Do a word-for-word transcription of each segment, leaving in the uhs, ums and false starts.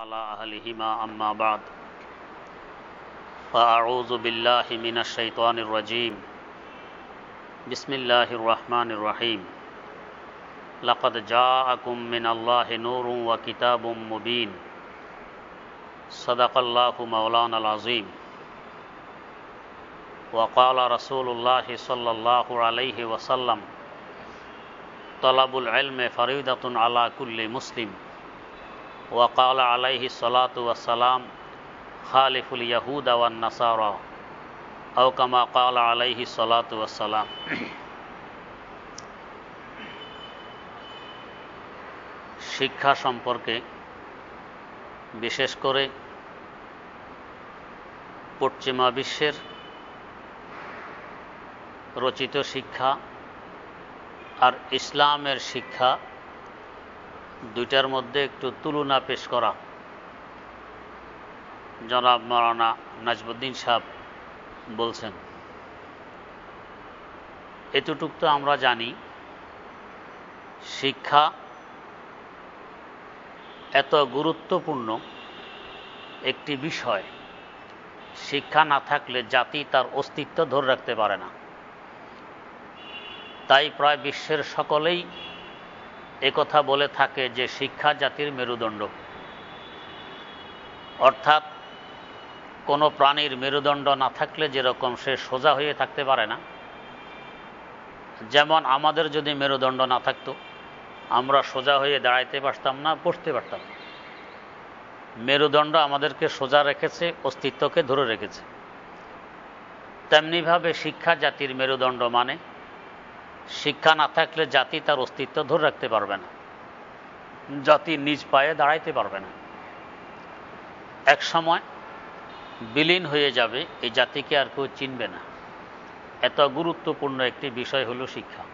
अला अहलिहिमा अम्मा बाद फ़अऊज़ु बिल्लाहि मिनश्शैतानिर्रजीम बिस्मिल्लाहिर्रहमानिर्रहीम लक़द जाअकुम मिनल्लाहि नूरुन व किताबुम मुबीन सदक़ल्लाहु मौलाना अज़ीम व क़ाला रसूलुल्लाहि सल्लल्लाहु अलैहि वसल्लम तलबुल इल्म फ़रीदतुन अला कुल्लि मुस्लिम वक़ाल अलैहि सलातु वस्सलाम खालिफुल यहूद वन्नसारा औ कमा क़ाल अलैहि सलातु वस्सलाम। शिक्षा सम्पर्के विशेष करे पश्चिमा विश्वेर रचित शिक्षा और इस्लामेर शिक्षा दुइटार मध्य एकटू तुलना पेश करा जनाब मौलाना नाजमुद्दीन साहेब बोलছেন। এতটুকু তো আমরা জানি শিক্ষা এত গুরুত্বপূর্ণ একটি বিষয়, শিক্ষা না থাকলে জাতি তার অস্তিত্ব ধরে রাখতে পারে না। তাই প্রায় বিশ্বের সকলেই एक कथा बोले थाके जे शिक्षा जातिर मेरुदंड अर्थात कोनो प्राणीर मेरुदंड ना थाकले जे रकम से सोजा हुए थाकते पारे ना, जेमन आमादेर जोदि मेरुदंड ना थाकतो आमरा सोजा हुए दाड़ाइते पारताम ना, बसते पारताम ना। मेरुदंड आमादेरके सोजा रेखेछे, अस्तित्वके धरे रेखेछे। तेमनि भावे शिक्षा जातिर मेरुदंड माने शिक्षा ना थाकले जाति तार अस्तित्व धरे राखते पारबे ना, जाति निज पाये दाड़ाइते पारबे ना, एक समय विलीन हये जाबे, एई जातिके आर केउ चिनबे ना। एत गुरुत्वपूर्ण एकटी विषय हलो शिक्षा।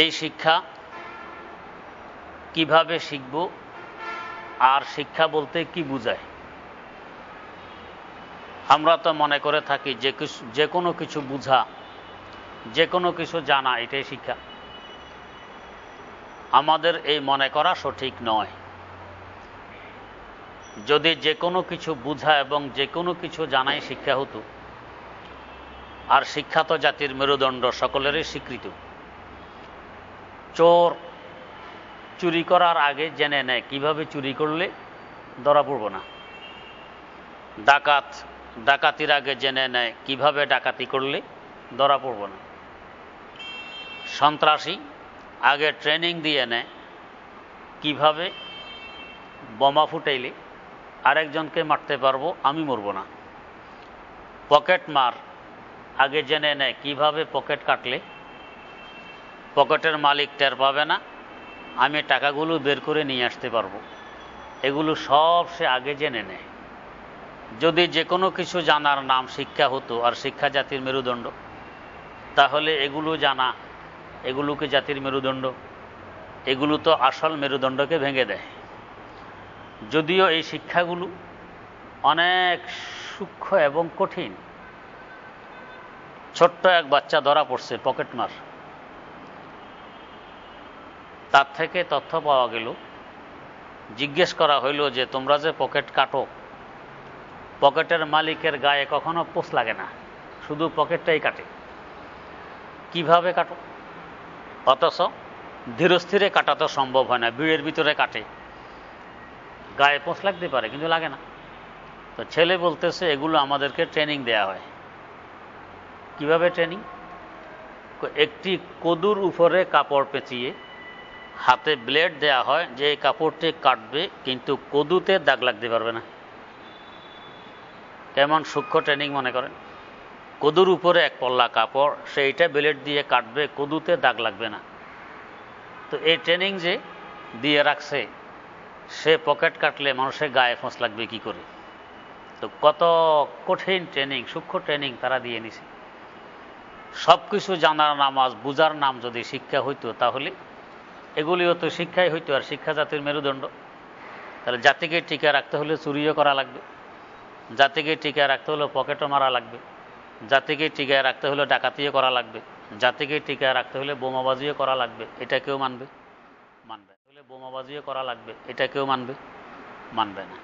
एई शिक्षा किभाबे शिखबो आर शिक्षा बोलते कि बुझाय? আমরা তো মনে করে থাকি যে কিছু যে কোনো কিছু বোঝা, যে কোনো কিছু জানা এটাই শিক্ষা। আমাদের এই মনে করা সঠিক নয়। যদি যে কোনো কিছু বোঝা এবং যে কোনো কিছু জানাই শিক্ষা হতো, আর শিক্ষা তো জাতির মেরুদণ্ড, সকলেরই স্বীকৃত। চোর চুরি করার আগে জেনে নেয় কিভাবে চুরি করলে ধরা পড়ব না, ডাকাত ডাকাতির আগে জেনে নেয় কিভাবে ডাকাতি করলে ধরা পড়ব না, সন্ত্রাসী আগে ট্রেনিং দিয়ে নেয় কিভাবে বোমা ফুটাইলে আরেকজনকে মারতে পারবো, আমি মরব না। পকেট মার আগে জেনে নেয় কিভাবে পকেট কাটলে পকেটের মালিক টের পাবে না, আমি টাকাগুলো বের করে নিয়ে আসতে পারবো। এগুলো সব সে আগে জেনে নেয়। যদি যে কোনো কিছু জানার নাম শিক্ষা হতো আর শিক্ষা জাতির মেরুদণ্ড, তাহলে এগুলো জানা, এগুলোকে জাতির মেরুদণ্ড, এগুলো তো আসল মেরুদণ্ডকে ভেঙে দেয়। যদিও এই শিক্ষাগুলো অনেক সূক্ষ্ম এবং কঠিন। ছোট্ট এক বাচ্চা ধরা পড়ছে পকেটমার, তার থেকে তথ্য পাওয়া গেল। জিজ্ঞেস করা হইল যে তোমরা যে পকেট কাটো, পকেটের মালিকের গায়ে কখনো পোঁচ লাগে না, শুধু পকেটটাই কাটে, কিভাবে কাটো? অথচ ধীরস্থিরে কাটা তো সম্ভব হয় না, ভিড়ের ভিতরে কাটে, গায়ে পোঁচ লাগতে পারে কিন্তু লাগে না। তো ছেলে বলতেছে এগুলো আমাদেরকে ট্রেনিং দেয়া হয়। কিভাবে ট্রেনিং? একটি কদুর উপরে কাপড় পেঁচিয়ে হাতে ব্লেড দেয়া হয়, যে কাপড়টি কাটবে কিন্তু কদুতে দাগ লাগতে পারবে না। কেমন সূক্ষ্ম ট্রেনিং মনে করেন? কদুর উপরে এক পল্লা কাপড়, সেইটা ব্লেড দিয়ে কাটবে, কদুতে দাগ লাগবে না। তো এই ট্রেনিং যে দিয়ে রাখছে, সে পকেট কাটলে মানুষের গায়ে ফোঁস লাগবে কি করে? তো কত কঠিন ট্রেনিং, সূক্ষ্ম ট্রেনিং তারা দিয়ে নিছে। সব কিছু জানার নাম আজ বুঝার নাম যদি শিক্ষা হইতো, তাহলে এগুলিও তো শিক্ষাই হইতো। আর শিক্ষা জাতির মেরুদণ্ড। তাহলে জাতিকে টিকে রাখতে হলে চুরিও করা লাগবে, জাতিকে টিকায় রাখতে হলে পকেটও মারা লাগবে, জাতিকে টিকায় রাখতে হলে ডাকাতিও করা লাগবে, জাতিকে টিকায় রাখতে হলে বোমাবাজিও করা লাগবে। এটা কেউ মানবে? मानबे ताहले बोमाबाजिओ करा लागबे एटाकेओ मानबे मानबे ना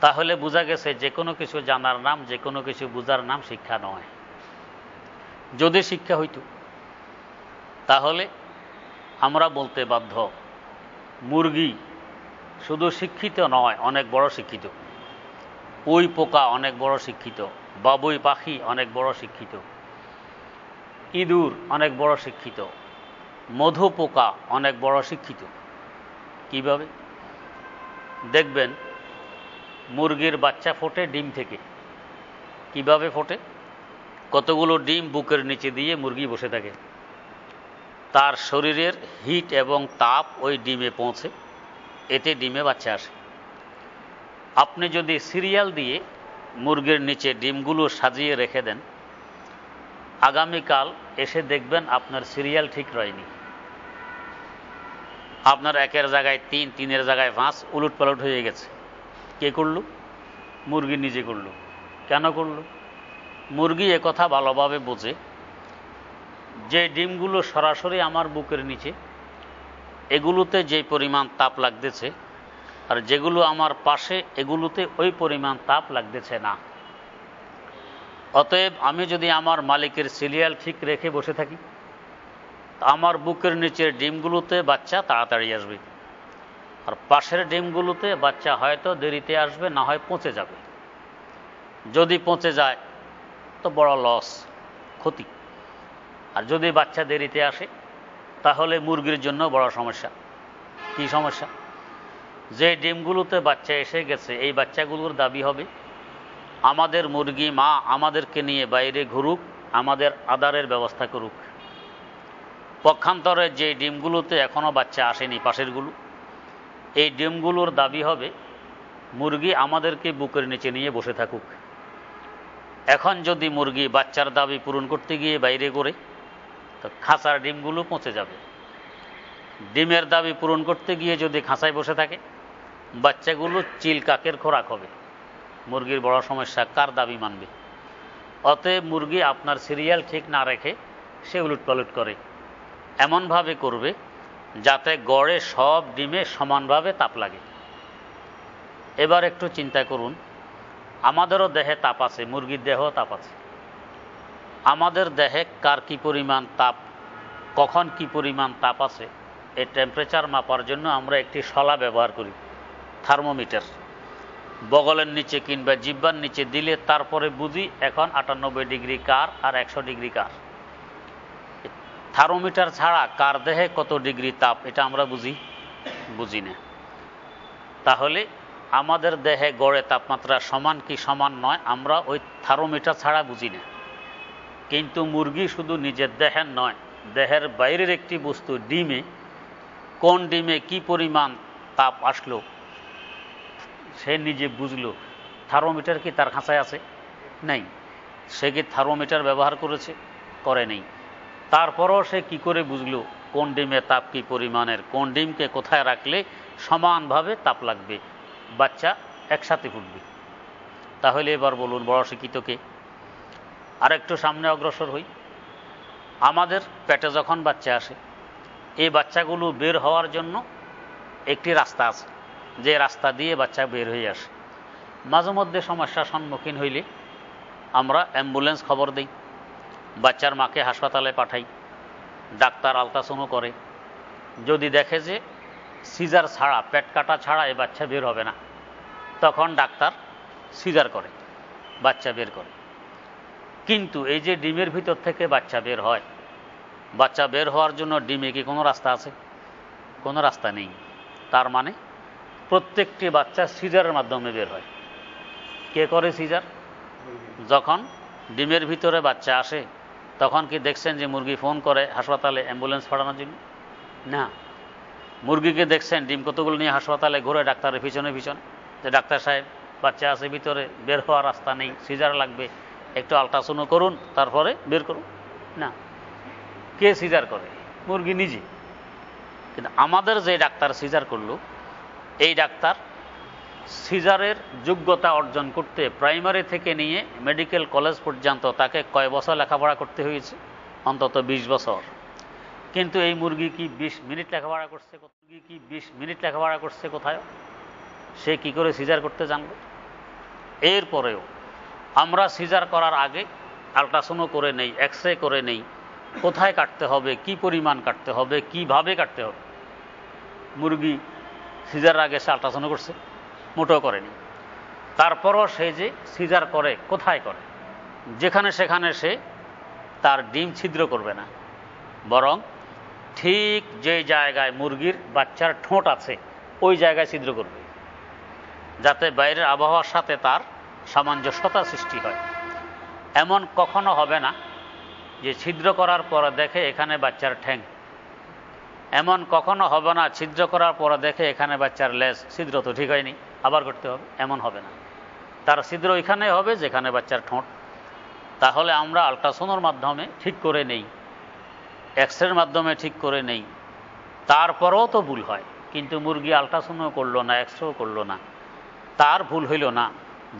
ताहले बोझा गेछे जे कोनो किछु जानार नाम जे कोनो किछु बोझार नाम शिक्षा नय। यदि शिक्षा हইতো ताहले आमरा बोलते बाध्य मुर्गी शुधु शिक्षित नय अनेक बड़ शिक्षित, ओई पोका अनेक बड़ शिक्षित, बाबुई पाखी अनेक बड़ शिक्षित, इदूर अनेक बड़ शिक्षित, मधु पोका अनेक बड़ शिक्षित। কিভাবে দেখবেন মুরগির বাচ্চা ফোটে ডিম থেকে। কিভাবে ফোটে? কতগুলো ডিম বুকের নিচে দিয়ে মুরগি বসে থাকে, তার শরীরের হিট এবং তাপ ওই ডিমে পৌঁছে, এতে ডিমে বাচ্চা আসে। আপনি যদি সিরিয়াল দিয়ে মুরগির নিচে ডিমগুলো সাজিয়ে রেখে দেন, আগামীকাল এসে দেখবেন আপনার সিরিয়াল ঠিক রয়নি, আপনার একের জায়গায় তিন, তিনের জায়গায় পাঁচ, উলট পালট হয়ে গেছে। কে করলো? মুরগি নিজে করলো। কেন করলো? মুরগি একথা ভালোভাবে বোঝে যে ডিমগুলো সরাসরি আমার বুকের নিচে, এগুলোতে যে পরিমাণ তাপ লাগতেছে, আর যেগুলো আমার পাশে এগুলোতে ওই পরিমাণ তাপ লাগতেছে না। অতএব আমি যদি আমার মালিকের সিরিয়াল ঠিক রেখে বসে থাকি, আমার বুকের নিচের ডিমগুলোতে বাচ্চা তাড়াতাড়ি আসবে, আর পাশের ডিমগুলোতে বাচ্চা হয়তো দেরিতে আসবে, না হয় পচে যাবে। যদি পচে যায় তো বড় লস, ক্ষতি। আর যদি বাচ্চা দেরিতে আসে তাহলে মুরগির জন্য বড় সমস্যা। কি সমস্যা? যে ডিমগুলোতে বাচ্চা এসে গেছে এই বাচ্চাগুলোর দাবি হবে, আমাদের মুরগি মা আমাদেরকে নিয়ে বাইরে ঘুরুক, আমাদের আদারের ব্যবস্থা করুক। পক্ষান্তরে যে ডিমগুলোতে এখনও বাচ্চা আসেনি পাশেরগুলো, এই ডিমগুলোর দাবি হবে মুরগি আমাদেরকে বুকের নিচে নিয়ে বসে থাকুক। এখন যদি মুরগি বাচ্চার দাবি পূরণ করতে গিয়ে বাইরে ঘোরে তো খাঁচার ডিমগুলো পচে যাবে, ডিমের দাবি পূরণ করতে গিয়ে যদি খাঁচায় বসে থাকে বাচ্চাগুলো চিল কাকের খোরাক হবে। মুরগির বড় সমস্যা, কার দাবি মানবে? অতএব মুরগি আপনার সিরিয়াল ঠিক না রেখে সে উলট পালট করে, এমনভাবে করবে যাতে গড়ে সব ডিমে সমানভাবে তাপ লাগে। এবার একটু চিন্তা করুন, আমাদেরও দেহে তাপ আছে, মুরগির দেহ তাপ আছে। আমাদের দেহে কার কী পরিমাণ তাপ, কখন কী পরিমাণ তাপ আছে, এই টেম্পারেচার মাপার জন্য আমরা একটি শলা ব্যবহার করি, থার্মোমিটার। বগলের নিচে কিংবা জিহ্বার নিচে দিলে তারপরে বুঝি এখন আটানব্বই ডিগ্রি কার আর একশো ডিগ্রি কার। থার্মোমিটার ছাড়া কার দেহে কত ডিগ্রি তাপ এটা আমরা বুঝি বুঝি না। তাহলে আমাদের দেহে গড়ে তাপমাত্রা সমান কি সমান নয় আমরা ওই থার্মোমিটার ছাড়া বুঝি না, কিন্তু মুরগি শুধু নিজের দেহের নয়, দেহের বাইরের একটি বস্তু ডিমে, কোন ডিমে কি পরিমাণ তাপ আসলো সে নিজে বুঝলো। থার্মোমিটার কি তার খাঁচায় আছে? নাই। সে কি থার্মোমিটার ব্যবহার করেছে? করে নেই। তারপরও সে কি করে বুঝলো কোন ডিমে তাপ কি পরিমাণের, কোন ডিমকে কোথায় রাখলে সমানভাবে তাপ লাগবে, বাচ্চা একসাথে ফুটবে? তাহলে এবার বলুন বড় শিক্ষিতকে। আর একটু সামনে অগ্রসর হই, আমাদের পেটে যখন বাচ্চা আসে এই বাচ্চাগুলো বের হওয়ার জন্য একটি রাস্তা আছে, যে রাস্তা দিয়ে বাচ্চা বের হয়ে আসে। মাঝে মধ্যে সমস্যার সম্মুখীন হইলে আমরা অ্যাম্বুলেন্স খবর দিই, বাচ্চার মাকে হাসপাতালে পাঠাই, ডাক্তার আলট্রাসাউন্ডও করে। যদি দেখে যে সিজার ছাড়া, পেট কাটা ছাড়া এই বাচ্চা বের হবে না, তখন ডাক্তার সিজার করে, বাচ্চা বের করে। কিন্তু এই যে ডিমের ভিতর থেকে বাচ্চা বের হয়, বাচ্চা বের হওয়ার জন্য ডিমে কি কোনো রাস্তা আছে? কোনো রাস্তা নেই। তার মানে প্রত্যেকটি বাচ্চা সিজারের মাধ্যমে বের হয়। কে করে সিজার? যখন ডিমের ভিতরে বাচ্চা আসে তখন কি দেখছেন যে মুরগি ফোন করে হাসপাতালে অ্যাম্বুলেন্স পাঠানোর জন্য? না। মুরগিকে দেখছেন ডিম কতগুলো নিয়ে হাসপাতালে ঘুরে ডাক্তারের পিছনে পিছনে, যে ডাক্তার সাহেব বাচ্চা আছে ভিতরে, বের হওয়ার রাস্তা নেই, সিজার লাগবে, একটু আলট্রাসাউন্ড করুন তারপরে বের করুন। না, কে সিজার করে? মুরগি নিজে। কিন্তু আমাদের যে ডাক্তার সিজার করলো, এই ডাক্তার সিজারের যোগ্যতা অর্জন করতে প্রাইমারি থেকে নিয়ে মেডিকেল কলেজ পর্যন্ত তাকে কয় বছর লেখাপড়া করতে হয়েছে? অন্তত বিশ বছর। किन्तु ये मुर्गी की बीस मिनट लेखापड़ा करते मुर्गी की बीस मिनट लेखापड़ा करते कोथायो से कि करे सीजार करते जानबो एर परेओ आमरा सीजार करार आगे अल्ट्रासाउंड करे नहीं एक्सरे करे नहीं कोथाय काटते होबे की परिमाण काटते होबे किभाबे काटते होबे मुर्गी सीजार आगे से अल्ट्रासाउंड करते मोटेओ करेनी तारपरও সে যে সিজার করে কোথায় করে যেখানে সেখানে সে তার ডিম ছিদ্র করবে না বরং ঠিক যে জায়গায় মুরগির বাচ্চার ঠোঁট আছে ওই জায়গায় ছিদ্র করবে যাতে বাইরের আবহাওয়ার সাথে তার সামঞ্জস্যতা সৃষ্টি হয় এমন কখনো হবে না যে ছিদ্র করার পর দেখে এখানে বাচ্চার ঠ্যাং এমন কখনো হবে না ছিদ্র করার পর দেখে এখানে বাচ্চার লেজ ছিদ্র তো ঠিক হয়নি আবার করতে হবে এমন হবে না তার ছিদ্র ওইখানে হবে যেখানে বাচ্চার ঠোঁট তাহলে আমরা আল্ট্রাসাউন্ডের মাধ্যমে ঠিক করে নেই এক্সরের মাধ্যমে ঠিক করে নেই তারপরেও তো ভুল হয় কিন্তু মুরগি আল্ট্রাসাউন্ডও করলো না এক্সরেও করলো না তার ভুল হইল না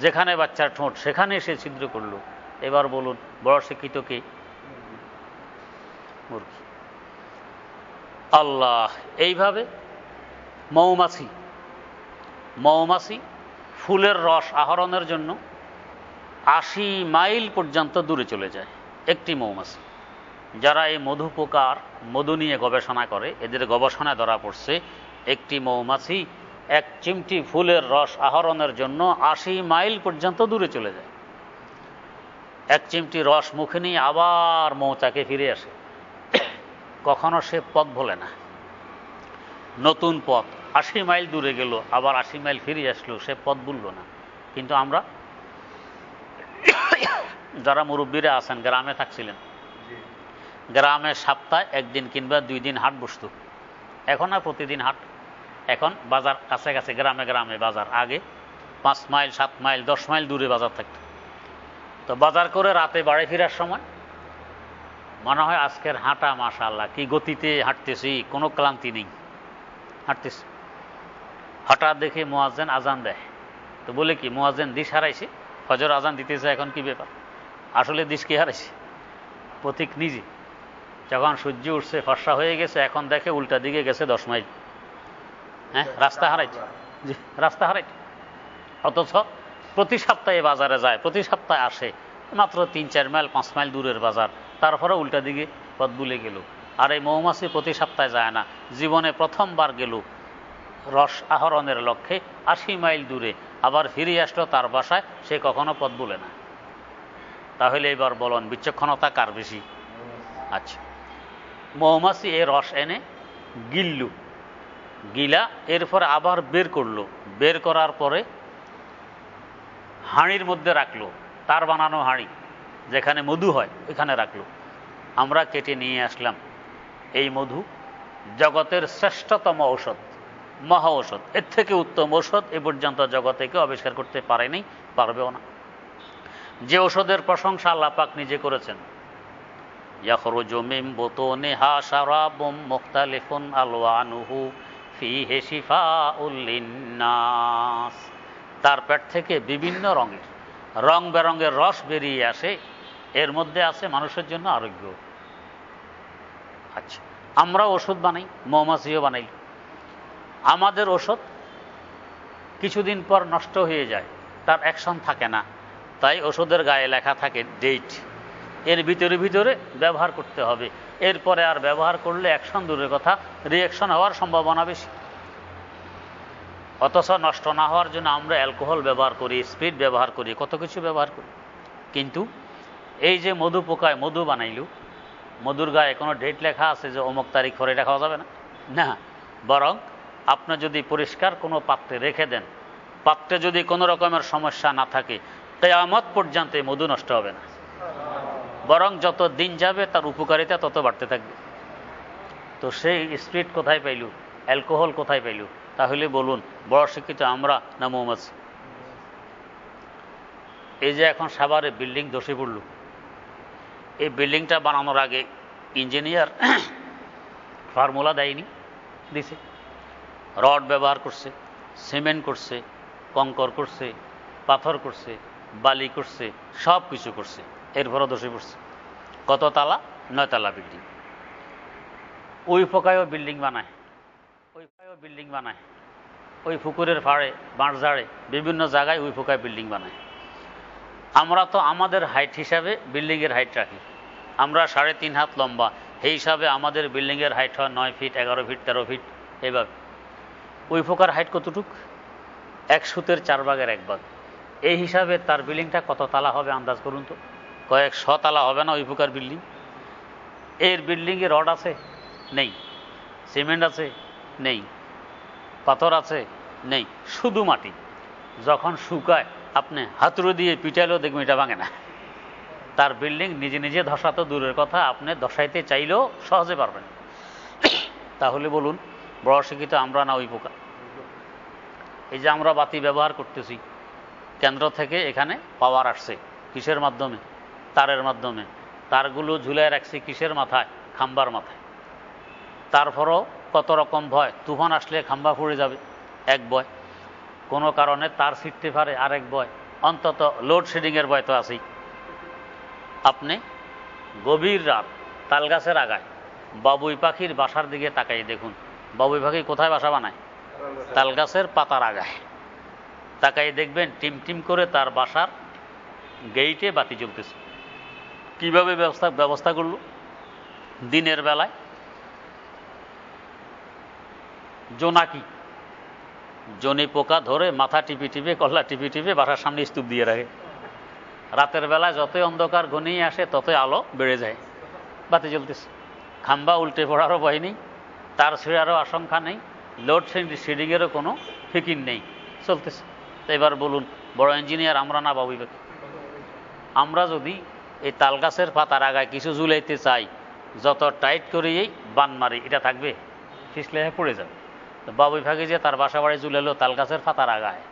যেখানে বাচ্চার ঠোঁট সেখানে সে ছিদ্র করলো এবার বলুন বড় শিক্ষিত কে মুরগি আল্লাহ এইভাবে মৌমাছি মৌমাছি ফুলের রস আহরণের জন্য আশি মাইল পর্যন্ত দূরে চলে যায় একটি মৌমাছি যারা এই মধু পোকার মধু নিয়ে গবেষণা করে এদের গবেষণায় ধরা পড়ছে একটি মৌমাছি এক চিমটি ফুলের রস আহরণের জন্য আশি মাইল পর্যন্ত দূরে চলে যায় এক চিমটি রস মুখে নিয়ে আবার মৌচাকে ফিরে আসে কখনো সে পথ ভোলে না নতুন পথ আশি মাইল দূরে গেল আবার আশি মাইল ফিরে আসলো সে পথ ভুলল না কিন্তু আমরা যারা মুরব্বীরা আছেন গ্রামে থাকছিলেন গ্রামে সপ্তাহে একদিন কিংবা দুই দিন হাট বসত এখন আর প্রতিদিন হাট এখন বাজার কাছে কাছে গ্রামে গ্রামে বাজার আগে পাঁচ মাইল সাত মাইল দশ মাইল দূরে বাজার থাকত তো বাজার করে রাতে বাড়ি ফেরার সময় মনে হয় আজকের হাঁটা মাশাআল্লাহ কি গতিতে হাঁটতেছি কোনো ক্লান্তি নেই হাঁটতেছি হঠাৎ দেখে মুয়াজ্জিন আজান দেয় তো বলে কি মুয়াজ্জিন দিশ হারাইছে ফজর আজান দিতেছে এখন কি ব্যাপার আসলে দিশ কে হারাইছে প্রতীক নিজে যখন সূর্য উঠছে ফর্সা হয়ে গেছে এখন দেখে উল্টা দিকে গেছে দশ মাইল হ্যাঁ রাস্তা হারাইছে জি রাস্তা হারাইছে অথচ প্রতি সপ্তাহে বাজারে যায় প্রতি সপ্তাহে আসে মাত্র তিন চার মাইল পাঁচ মাইল দূরের বাজার তারপরে উল্টা দিকে পথ ভুলে গেল আর এই মৌমাছি প্রতি সপ্তাহে যায় না জীবনে প্রথমবার গেল রস আহরণের লক্ষ্যে আশি মাইল দূরে আবার ফিরে আসলো তার বাসায় সে কখনো পথ ভুলে না তাহলে এবার বলুন বিচক্ষণতা কার বেশি আচ্ছা মৌমাছি এ রস এনে গিলল গিলা এরপর আবার বের করলো বের করার পরে হাঁড়ির মধ্যে রাখলো তার বানানো হাঁড়ি যেখানে মধু হয় ওইখানে রাখলো আমরা কেটে নিয়ে আসলাম এই মধু জগতের শ্রেষ্ঠতম ঔষধ মহা ঔষধ এর থেকে উত্তম ঔষধ এ পর্যন্ত জগতে কেউ আবিষ্কার করতে পারেনি পারবেও না যে ঔষধের প্রশংসা আল্লাহ পাক নিজে করেছেন ইয়াখরুজু মিন বুতুনিহা শারাবুম মুখতালিফুন আলওয়ানুহু ফিহি শিফাউল লিন্নাস তার পেট থেকে বিভিন্ন রঙের রং বেরঙের রস বেরিয়ে আসে এর মধ্যে আছে মানুষের জন্য আরোগ্য আচ্ছা আমরা ওষুধ বানাই মৌমাছিও বানাই আমাদের ওষুধ কিছুদিন পর নষ্ট হয়ে যায় তার অ্যাকশন থাকে না তাই ওষুধের গায়ে লেখা থাকে ডেট এর ভিতরে ভিতরে ব্যবহার করতে হবে এরপরে আর ব্যবহার করলে অ্যাকশন দূরের কথা রিঅ্যাকশন হওয়ার সম্ভাবনা বেশি অথচ নষ্ট না হওয়ার জন্য আমরা অ্যালকোহল ব্যবহার করি স্পিরিট ব্যবহার করি কত কিছু ব্যবহার করি কিন্তু এই যে মধু পোকায় মধু বানাইল মধুর গায়ে কোনো ডেট লেখা আছে যে অমুক তারিখ করে এটা খাওয়া যাবে না না বরং আপনি যদি পরিষ্কার কোনো পাত্রে রেখে দেন পাত্রে যদি কোনো রকমের সমস্যা না থাকে কিয়ামত পর্যন্ত এই মধু নষ্ট হবে না বরং যত দিন যাবে তার উপকারিতা তত বাড়তে থাকবে তো সেই স্পিরিট কোথায় পাইল অ্যালকোহল কোথায় পাইল তাহলে বলুন বড় শিক্ষিত আমরা না মৌমাছি এই যে এখন সাভারে বিল্ডিং ধসে পড়ল এই বিল্ডিংটা বানানোর আগে ইঞ্জিনিয়ার ফর্মুলা দেয়নি দিছে রড ব্যবহার করছে সিমেন্ট করছে কঙ্কর করছে পাথর করছে বালি করছে সব কিছু করছে এরপরও ধসে পড়ছে কত তালা নয়তলা বিল্ডিং ওই ফোকায়ও বিল্ডিং বানায়, ওই ফোকায়ও বিল্ডিং বানায়, ওই পুকুরের পাড়ে বাঁশঝাড়ে বিভিন্ন জায়গায় ওই ফোকায় বিল্ডিং বানায়। আমরা তো আমাদের হাইট হিসাবে বিল্ডিংয়ের হাইট রাখি, আমরা সাড়ে তিন হাত লম্বা, সেই হিসাবে আমাদের বিল্ডিংয়ের হাইট হয় নয় ফিট, এগারো ফিট, তেরো ফিট এইভাবে। ওই ফোকার হাইট কতটুক? এক সুতের চার ভাগের এক ভাগ। এই হিসাবে তার বিল্ডিংটা কত তালা হবে আন্দাজ করুন তো, কয়েক শ তালা হবে না ওই ফোকার বিল্ডিং? এর বিল্ডিংয়ে রড আছে? নেই। সিমেন্ট আছে? নেই। পাথর আছে? নেই। শুধু মাটি। যখন শুকায় আপনি হাতুড়ি দিয়ে পিটাইলেও দেখবেন এটা ভাঙে না। তার বিল্ডিং নিজে নিজে ধসা তো দূরের কথা, আপনি ধসাইতে চাইলেও সহজে পারবেন। তাহলে বলুন বড় শিক্ষিত আমরা না ওই পোকা? এই যে আমরা বাতি ব্যবহার করতেছি, কেন্দ্র থেকে এখানে পাওয়ার আসছে কিসের মাধ্যমে? তারের মাধ্যমে। তারগুলো ঝুলায় রাখছি কিসের মাথায়? খাম্বার মাথায়। তারপরও কত রকম ভয়, তুফান আসলে খাম্বা ফুড়ে যাবে এক ভয়, কোনো কারণে তার ছিটতে পারে আরেক ভয়, অন্তত লোডশেডিংয়ের ভয় তো আছেই। আপনি গভীর রাত তালগাছের আগায় বাবুই পাখির বাসার দিকে তাকাই দেখুন, বাবুই পাখি কোথায় বাসা বানায়? তালগাছের পাতার আগায়। তাকাই দেখবেন টিম টিম করে তার বাসার গেইটে বাতি জ্বলতেছে। কীভাবে ব্যবস্থা ব্যবস্থা করল? দিনের বেলায় জোনাকি জনি পোকা ধরে মাথা টিপি টিপে কল্লা টিপি টিপে বাসার সামনে স্তূপ দিয়ে রাখে। রাতের বেলায় যতই অন্ধকার ঘনিয়ে আসে ততই আলো বেড়ে যায়, বাতি জ্বলতেছে। খাম্বা উল্টে পড়ারও ভয় নেই, তার ছিঁড়ারও আশঙ্কা নেই, লোড শেডিংয়েরও কোনো ফিকির নেই, চলতেছে। তো এবার বলুন বড় ইঞ্জিনিয়ার আমরা না বাবুই পাখি? আমরা যদি এই তালগাছের পাতার আগায় কিছু ঝুলাইতে চাই, যত টাইট করিয়েই বান মারি এটা থাকবে, ফিসলে পড়ে যাবে। তো বাবুই পাখি যে তার বাসা বাড়ি ঝুলালো তালগাছের পাতার আগায়,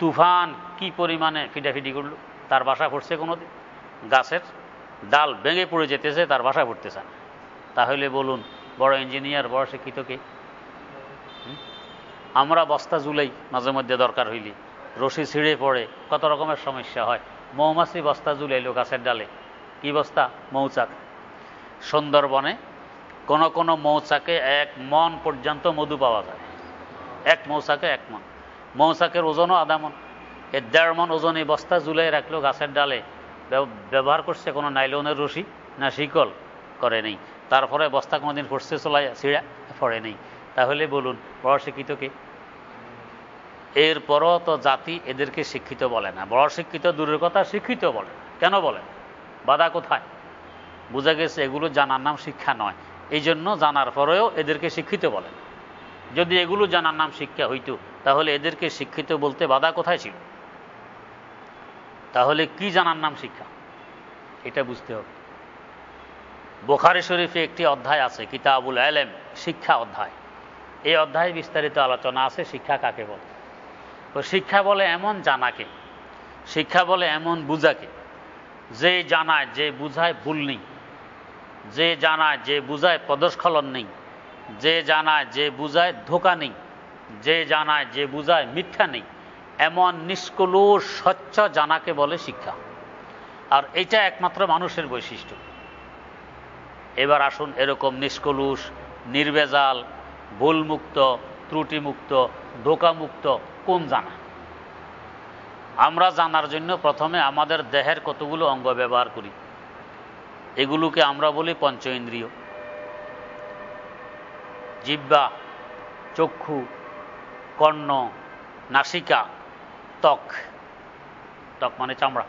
তুফান কি পরিমাণে ফিটাফিটি করলো, তার বাসা ফুটছে কোনো দিন? গাছের ডাল ভেঙে পড়ে যেতেছে, তার বাসা ফুটতেছে না। তাহলে বলুন বড় ইঞ্জিনিয়ার বড় শিক্ষিত কে? আমরা বস্তা ঝুলাই মাঝে মধ্যে দরকার হইলে, রশি ছিঁড়ে পড়ে, কত রকমের সমস্যা হয়। মৌমাছি বস্তা ঝুলাইলো গাছের ডালে, কি বস্তা? মৌচাক। সুন্দরবনে কোনো কোনো মৌচাকে এক মন পর্যন্ত মধু পাওয়া যায়, এক মৌচাকে এক মন, মৌচাকের ওজনও আধা মন। এর দেড় মন ওজন এই বস্তা ঝুলাই রাখলো গাছের ডালে, ব্যবহার করছে কোনো নাইলনের রশি না শিকল করে নেই, তারপরে বস্তা কোনোদিন ফসতে চলাই ছিঁড়া ফড়ে নেই। তাহলে বলুন বড় শিক্ষিত কে? এরপরও তো জাতি এদেরকে শিক্ষিত বলে না, বড় শিক্ষিত দূরের কথা শিক্ষিত বলে না। কেন বলে? বাধা কোথায়? বোঝা গেছে এগুলো জানার নাম শিক্ষা নয়, এই জন্য জানার পরেও এদেরকে শিক্ষিত বলে না। যদি এগুলো জানার নাম শিক্ষা হইতো তাহলে এদেরকে শিক্ষিত বলতে বাধা কোথায় ছিল? তাহলে কি জানার নাম শিক্ষা, এটা বুঝতে হবে। বুখারী শরীফে একটি অধ্যায় আছে কিতাবুল ইলম, শিক্ষা অধ্যায়। এই অধ্যায়ে বিস্তারিত আলোচনা আছে শিক্ষা কাকে বলে। তো শিক্ষা বলে এমন জানাকে, শিক্ষা বলে এমন বুঝাকে, যে জানায় যে বুঝায় ভুল নেই, যে জানায় যে বুঝায় পদস্খলন নেই, যে জানায় যে বুঝায় ধোঁকা নেই, যে জানায় যে বুঝায় মিথ্যা নেই, এমন নিষ্কলুষ স্বচ্ছ জানাকে বলে শিক্ষা। আর এটা একমাত্র মানুষের বৈশিষ্ট্য। এবার আসুন এরকম নিষ্কলুষ, নির্ভেজাল, ভুলমুক্ত, ত্রুটিমুক্ত, ধোঁকামুক্ত কোন জানা? আমরা জানার জন্য প্রথমে আমাদের দেহের কতগুলো অঙ্গ ব্যবহার করি, এগুলোকে আমরা বলি পঞ্চ ইন্দ্রিয়। জিহ্বা, চক্ষু, কর্ণ, নাসিকা, ত্বক, ত্বক মানে চামড়া।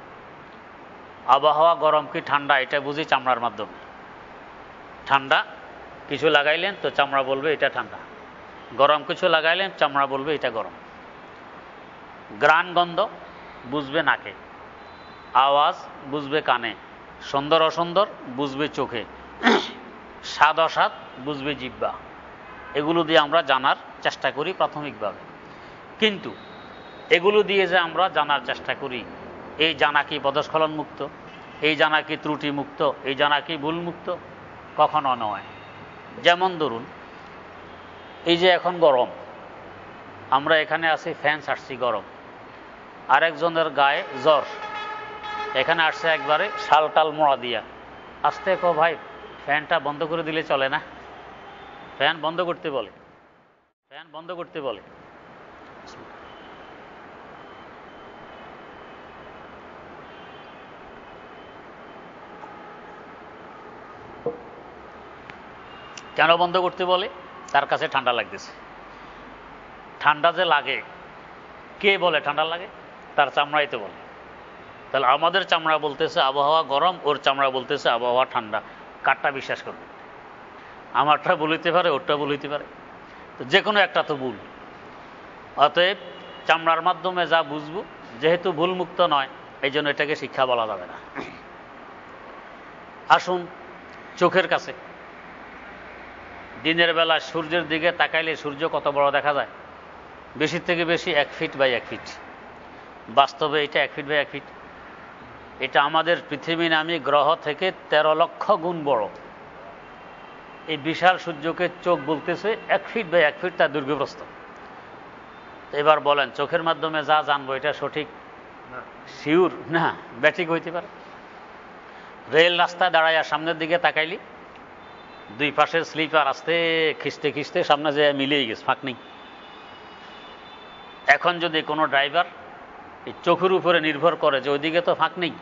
আবহাওয়া গরম কি ঠান্ডা এটা বুঝি চামড়ার মাধ্যমে। ঠান্ডা কিছু লাগাইলেন তো চামড়া বলবে এটা ঠান্ডা, গরম কিছু লাগাইলেন চামড়া বলবে এটা গরম। ঘ্রাণ গন্ধ বুঝবে নাকে, আওয়াজ বুঝবে কানে, সুন্দর অসুন্দর বুঝবে চোখে, স্বাদ অস্বাদ বুঝবে জিহ্বা। এগুলো দিয়ে আমরা জানার চেষ্টা করি প্রাথমিকভাবে। কিন্তু এগুলো দিয়ে যে আমরা জানার চেষ্টা করি, এই জানা কি পদস্খলন মুক্ত, এই জানা কি ত্রুটি মুক্ত, এই জানা কি ভুল মুক্ত? কখনো নয়। যেমন ধরুন এই যে এখন গরম, আমরা এখানে আছি, ফ্যান ছাড়ছি গরম, আরেকজনের গায়ে জ্বর, এখানে আসছে একবারে শাল টাল মোড়া দিয়া, আস্তে কো ভাই ফ্যানটা বন্ধ করে দিলে চলে না, ফ্যান বন্ধ করতে বলে ফ্যান বন্ধ করতে বলে কেন বন্ধ করতে বলে? তার কাছে ঠান্ডা লাগতেছে। ঠান্ডা যে লাগে কে বলে ঠান্ডা লাগে? তার চামড়াই তো বলে। তাহলে আমাদের চামড়া বলতেছে আবহাওয়া গরম, ওর চামড়া বলতেছে আবহাওয়া ঠান্ডা। কারটা বিশ্বাস করবে? আমারটা বলিতে পারে, ওরটা বলিতে পারে, তো যে কোনো একটা তো ভুল। অতএব চামড়ার মাধ্যমে যা বুঝবো, যেহেতু ভুলমুক্ত নয় এই জন্য এটাকে শিক্ষা বলা যাবে না। আসুন চোখের কাছে, দিনের বেলা সূর্যের দিকে তাকাইলে সূর্য কত বড় দেখা যায়? বেশি থেকে বেশি এক ফিট বাই এক ফিট। বাস্তবে এটা এক ফিট বাই এক ফিট। এটা আমাদের পৃথিবী নামী গ্রহ থেকে তেরো লক্ষ গুণ বড়। এই বিশাল সূর্যকে চোখ বলতেছে এক ফিট বাই এক ফিট তার দীর্ঘপ্রস্থ। এবার বলেন চোখের মাধ্যমে যা জানবো এটা সঠিক? শিওর না, ব্যাঠিক হইতে পারে। রেল রাস্তায় দাঁড়াইয়া সামনের দিকে তাকাইলি দুই পাশের স্লিপার আস্তে খিস্তে খিস্তে সামনে যে মিলিয়ে গেছে, ফাঁক নেই। এখন যদি কোনো ড্রাইভার এই চোখের উপরে নির্ভর করে যে ওইদিকে তো ফাঁক নেই,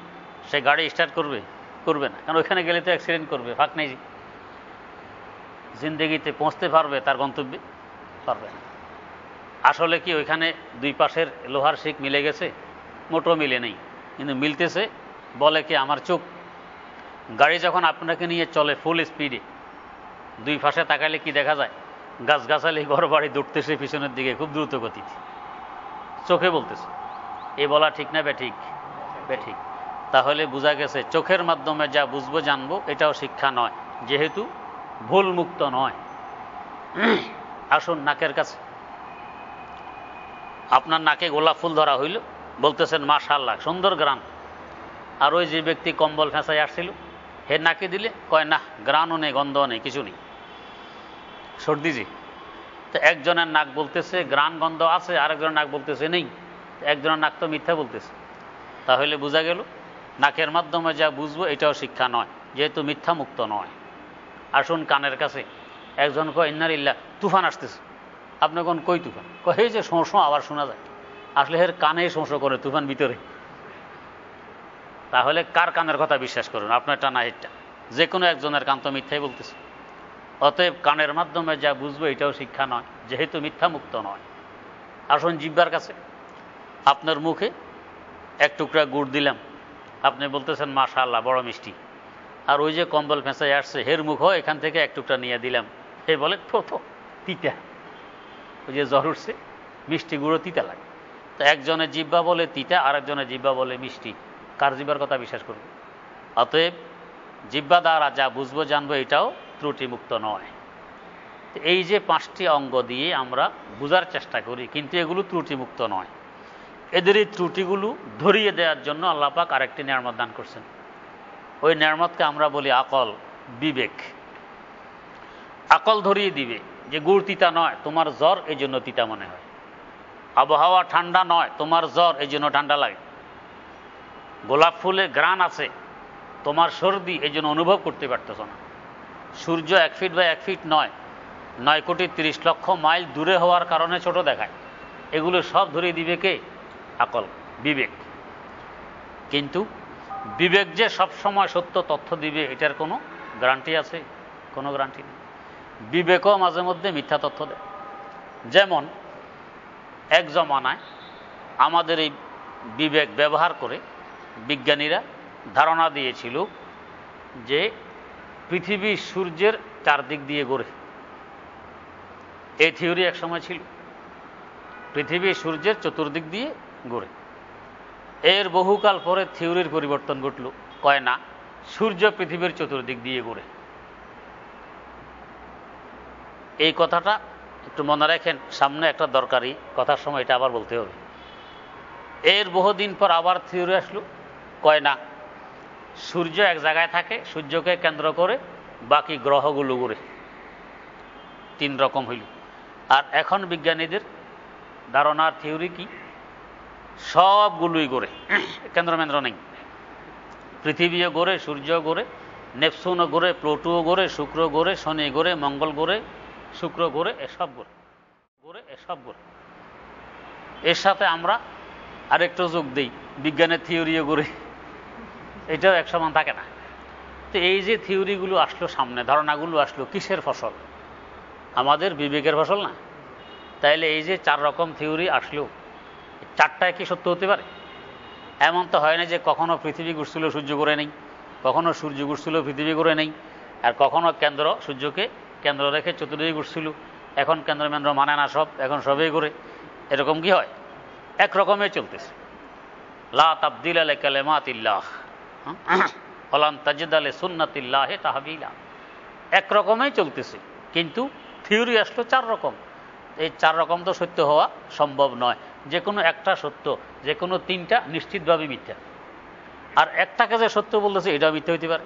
সে গাড়ি স্টার্ট করবে? করবে না, কারণ ওইখানে গেলে তো অ্যাক্সিডেন্ট করবে। ফাঁক নেই, জিন্দেগিতে পৌঁছতে পারবে তার গন্তব্যে? পারবে না। আসলে কি ওইখানে দুই পাশের লোহার শিক মিলে গেছে? মোটো মিলে নেই, কিন্তু মিলতেছে বলে কি আমার চোখ। গাড়ি যখন আপনাকে নিয়ে চলে ফুল স্পিডে, দুই পাশে তাকালে কি দেখা যায়? গাছগাছালি, ঘর বাড়ি দৌড়তেছে পিছনের দিকে খুব দ্রুত গতিতে, চোখে বলতেছে। এ বলা ঠিক না ব্যাঠিক? ব্যাঠিক। তাহলে বোঝা গেছে চোখের মাধ্যমে যা বুঝবো জানবো এটাও শিক্ষা নয়, যেহেতু ভুল মুক্ত নয়। আসুন নাকের কাছে। আপনার নাকে গোলাপ ফুল ধরা হইল, বলতেছেন মাশাআল্লাহ সুন্দর গ্রান। আর ওই যে ব্যক্তি কম্বল ফেঁসায় আসছিল হে নাকে দিলে কয় না গ্রানও নেই, গন্ধও নেই, কিছু নেই, সর্দি জি। তো একজনের নাক বলতেছে গ্রান গন্ধ আছে, আরেকজনের নাক বলতেছে নেই, একজনের নাক তো মিথ্যা বলতেছে। তাহলে বোঝা গেল নাকের মাধ্যমে যা বুঝবো এটাও শিক্ষা নয়, যেহেতু মিথ্যা মুক্ত নয়। আসুন কানের কাছে। একজন কয় ইন্নালিল্লাহ তুফান আসতেছে। আপনি কোন কই তুফান? কয় এই যে শোঁ শোঁ আবার শোনা যায়। আসলে হের কানে শোঁ শোঁ করে তুফান ভিতরে। তাহলে কার কানের কথা বিশ্বাস করুন, আপনারটা না হেরটা? যে কোনো একজনের কান তো মিথ্যাই বলতেছে। অতএব কানের মাধ্যমে যা বুঝবো এটাও শিক্ষা নয়, যেহেতু মিথ্যা মুক্ত নয়। আসুন জিহ্বার কাছে। আপনার মুখে এক টুকরা গুড় দিলাম, আপনি বলতেছেন মাশাআল্লাহ বড় মিষ্টি। আর ওই যে কম্বল ফেঁসায় আসছে হের মুখও এখান থেকে এক টুকরা নিয়ে দিলাম, হে বলে থো থো তিতা। ওই যে জ্বর উঠছে মিষ্টি গুঁড়ো তিতা লাগে। তো একজনের জিহ্বা বলে তিতা, আরেকজনের জিহ্বা বলে মিষ্টি। কার জিহ্বার কথা বিশ্বাস করবে? অতএব জিহ্বা দ্বারা যা বুঝবো জানবো এটাও ত্রুটিমুক্ত নয়। এই যে পাঁচটি অঙ্গ দিয়ে আমরা বোঝার চেষ্টা করি, কিন্তু এগুলো ত্রুটিমুক্ত নয়। এদের এই ত্রুটিগুলো ধরিয়ে দেওয়ার জন্য আল্লাহ পাক আরেকটি নিয়ামত দান করছেন। ওই নিয়ামতকে আমরা বলি আকল, বিবেক। আকল ধরিয়ে দিবে যে গুড় তিতা নয়, তোমার জ্বর এই জন্য তিতা মনে হয়। আবহাওয়া ঠান্ডা নয়, তোমার জ্বর এই জন্য ঠান্ডা লাগে। গোলাপ ফুলে ঘ্রাণ আছে, তোমার সর্দি এই জন্য অনুভব করতে পারতেছ না। সূর্য এক ফিট বা এক ফিট নয়, নয় কোটি তিরিশ লক্ষ মাইল দূরে হওয়ার কারণে ছোট দেখায়। এগুলো সব ধরিয়ে দিবে কে? আকল, বিবেক। কিন্তু বিবেক যে সবসময় সত্য তথ্য দিবে এটার কোনো গ্যারান্টি আছে? কোনো গ্যারান্টি নেই। বিবেকও মাঝে মধ্যে মিথ্যা তথ্য দেয়। যেমন এক জমানায় আমাদের এই বিবেক ব্যবহার করে বিজ্ঞানীরা ধারণা দিয়েছিল যে পৃথিবী সূর্যের চারদিক দিয়ে ঘোরে। এই থিওরি একসময় ছিল, পৃথিবী সূর্যের চতুর্দিক দিয়ে ঘোরে। এর বহুকাল পরে থিওরির পরিবর্তন ঘটল, কয় না সূর্য পৃথিবীর চতুর্দিক দিয়ে ঘোরে। এই কথাটা একটু মনে রাখেন, সামনে একটা দরকারি কথার সময় এটা আবার বলতে হবে। এর বহুদিন পর আবার থিওরি আসলো, কয় না সূর্য এক জায়গায় থাকে, সূর্যকে কেন্দ্র করে বাকি গ্রহগুলো ঘোরে। তিন রকম হইল। আর এখন বিজ্ঞানীদের ধারণার থিওরি কি? সবগুলোই ঘোরে, কেন্দ্রমেন্দ্র নেই। পৃথিবীও ঘোরে, সূর্য ঘোরে, নেপচুনও ঘোরে, প্লুটোও ঘোরে, শুক্র ঘোরে, শনি ঘোরে, মঙ্গল ঘোরে, শুক্র ঘোরে এসব ঘোরে ঘোরে এসব ঘোরে। এর সাথে আমরা আরেকটু যোগ দিই বিজ্ঞানের থিওরিও ঘোরে, এটাও এক সমান থাকে না। তো এই যে থিওরিগুলো আসলো সামনে, ধারণাগুলো আসলো, কিসের ফসল? আমাদের বিবেকের ফসল না। তাইলে এই যে চার রকম থিওরি আসলো, চারটায় কি সত্য হতে পারে? এমন তো হয় না যে কখনো পৃথিবী ঘুরছিল সূর্য ঘুরে নেই, কখনো সূর্য ঘুরছিল পৃথিবী ঘুরে নেই, আর কখনো কেন্দ্র সূর্যকে কেন্দ্র রেখে চতুর্দিকে ঘুরছিল, এখন কেন্দ্র মেন্দ্র মানে না সব, এখন সবেই ঘুরে, এরকম কি হয়? একরকমে চলতেছে। লা তাবদিল আলে কালেমাতিল্লাহ ওয়ালান তাজিদ আলে সুন্নাতিল্লাহ তাহবিলা, একরকমেই চলতেছে। কিন্তু থিওরি আসলো চার রকম, এই চার রকম তো সত্য হওয়া সম্ভব নয়। যে কোনো একটা সত্য, যে কোনো তিনটা নিশ্চিতভাবে মিথ্যা, আর একটাকে যে সত্য বলতেছে এটাও মিথ্যা হইতে পারে।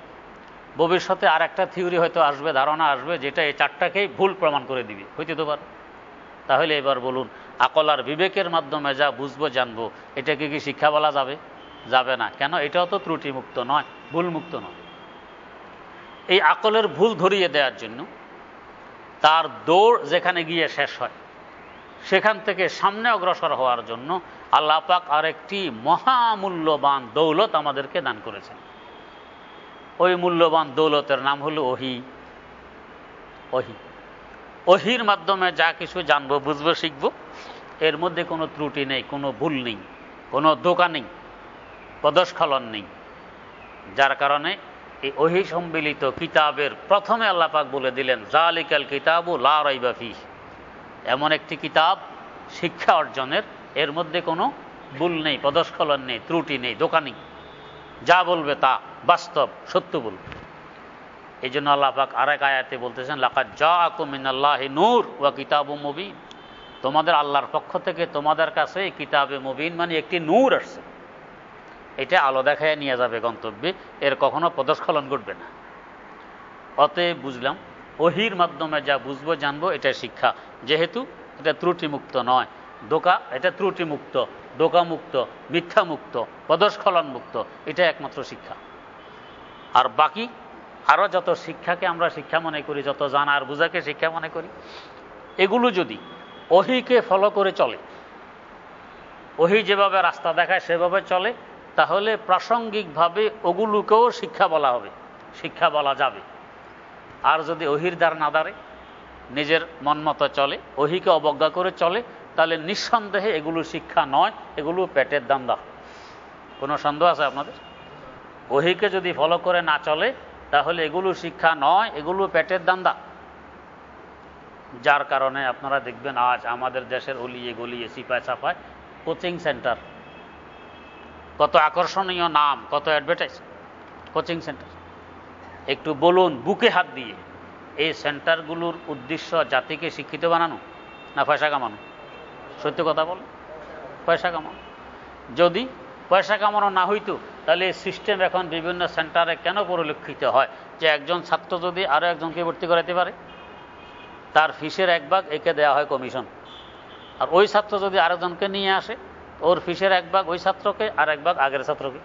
ভবিষ্যতে আর একটা থিওরি হয়তো আসবে, ধারণা আসবে, যেটা এই চারটাকেই ভুল প্রমাণ করে দিবে, হইতে তো পারে। তাহলে এবার বলুন, আকল আর বিবেকের মাধ্যমে যা বুঝবো জানবো, এটাকে কি শিক্ষা বলা যাবে? যাবে না। কেন? এটাও তো ত্রুটিমুক্ত নয়, ভুলমুক্ত নয়। এই আকলের ভুল ধরিয়ে দেওয়ার জন্য তার দৌড় যেখানে গিয়ে শেষ হয়, সেখান থেকে সামনে অগ্রসর হওয়ার জন্য আল্লাহ পাক আরেকটি মহামূল্যবান দৌলত আমাদেরকে দান করেছেন। ওই মূল্যবান দৌলতের নাম হলো ওহী। ওহী ওহীর মাধ্যমে যা কিছু জানবো, বুঝবো, শিখবো, এর মধ্যে কোনো ত্রুটি নেই, কোনো ভুল নেই, কোনো ধোঁকা নেই, পদস্খলন নেই। যার কারণে এই ওহী সম্মিলিত কিতাবের প্রথমে আল্লাহ পাক বলে দিলেন, যালিকাল কিতাবু লা রাইবা ফীহি, এমন একটি কিতাব শিক্ষা অর্জনের, এর মধ্যে কোনো ভুল নেই, পদস্খলন নেই, ত্রুটি নেই, ধোঁকা নেই। যা বলবে তা বাস্তব সত্য বলবে। এই জন্য আল্লাহ পাক আরেক আয়াতে বলতেছেন, লাকাদ জাআকুম মিনাল্লাহি নূর ওয়া কিতাবুম মুবিন, তোমাদের আল্লাহর পক্ষ থেকে তোমাদের কাছে কিতাবে মুবিন মানে একটি নূর আসছে, এটা আলো দেখায় নিয়ে যাবে গন্তব্যে, এর কখনো পদস্খলন ঘটবে না। অতএব বুঝলাম ওহীর মাধ্যমে যা বুঝবো জানবো এটা শিক্ষা, যেহেতু এটা ত্রুটিমুক্ত নয়, দোকা এটা ত্রুটিমুক্ত, দোকামুক্ত, মিথ্যামুক্ত, পদস্খলনমুক্ত, এটা একমাত্র শিক্ষা। আর বাকি আরও যত শিক্ষাকে আমরা শিক্ষা মনে করি, যত জানা আর বোঝাকে শিক্ষা মনে করি, এগুলো যদি ওহীকে ফলো করে চলে, ওহী যেভাবে রাস্তা দেখায় সেভাবে চলে, তাহলে প্রাসঙ্গিকভাবে ওগুলোকেও শিক্ষা বলা হবে, শিক্ষা বলা যাবে। আর যদি ওহীর দ্বার না দাঁড়ে, নিজের মনমতো চলে, ওহীকে অবজ্ঞা করে চলে, তাহলে নিঃসন্দেহে এগুলো শিক্ষা নয়, এগুলো পেটের দান্দা। কোনো সন্দেহ আছে আপনাদের? ওহীকে যদি ফলো করে না চলে তাহলে এগুলো শিক্ষা নয়, এগুলো পেটের দান্দা। যার কারণে আপনারা দেখবেন আজ আমাদের দেশের অলিয়ে গলিয়ে সিপায় চাপায় কোচিং সেন্টার, কত আকর্ষণীয় নাম, কত অ্যাডভার্টাইজ, কোচিং সেন্টার। একটু বলুন বুকে হাত দিয়ে, এই সেন্টারগুলোর উদ্দেশ্য জাতিকে শিক্ষিত বানানো না পয়সা কামানো? সত্য কথা বল, পয়সা কামানো। যদি পয়সা কামানো না হইতো তাহলে সিস্টেম এখন বিভিন্ন সেন্টারে কেন পরিলক্ষিত হয় যে একজন ছাত্র যদি আরও একজনকে ভর্তি করাতে পারে, তার ফিসের এক ভাগ একে দেওয়া হয় কমিশন, আর ওই ছাত্র যদি আরেকজনকে নিয়ে আসে ওর ফিসের এক ভাগ ওই ছাত্রকে আর এক ভাগ আগের ছাত্রকে।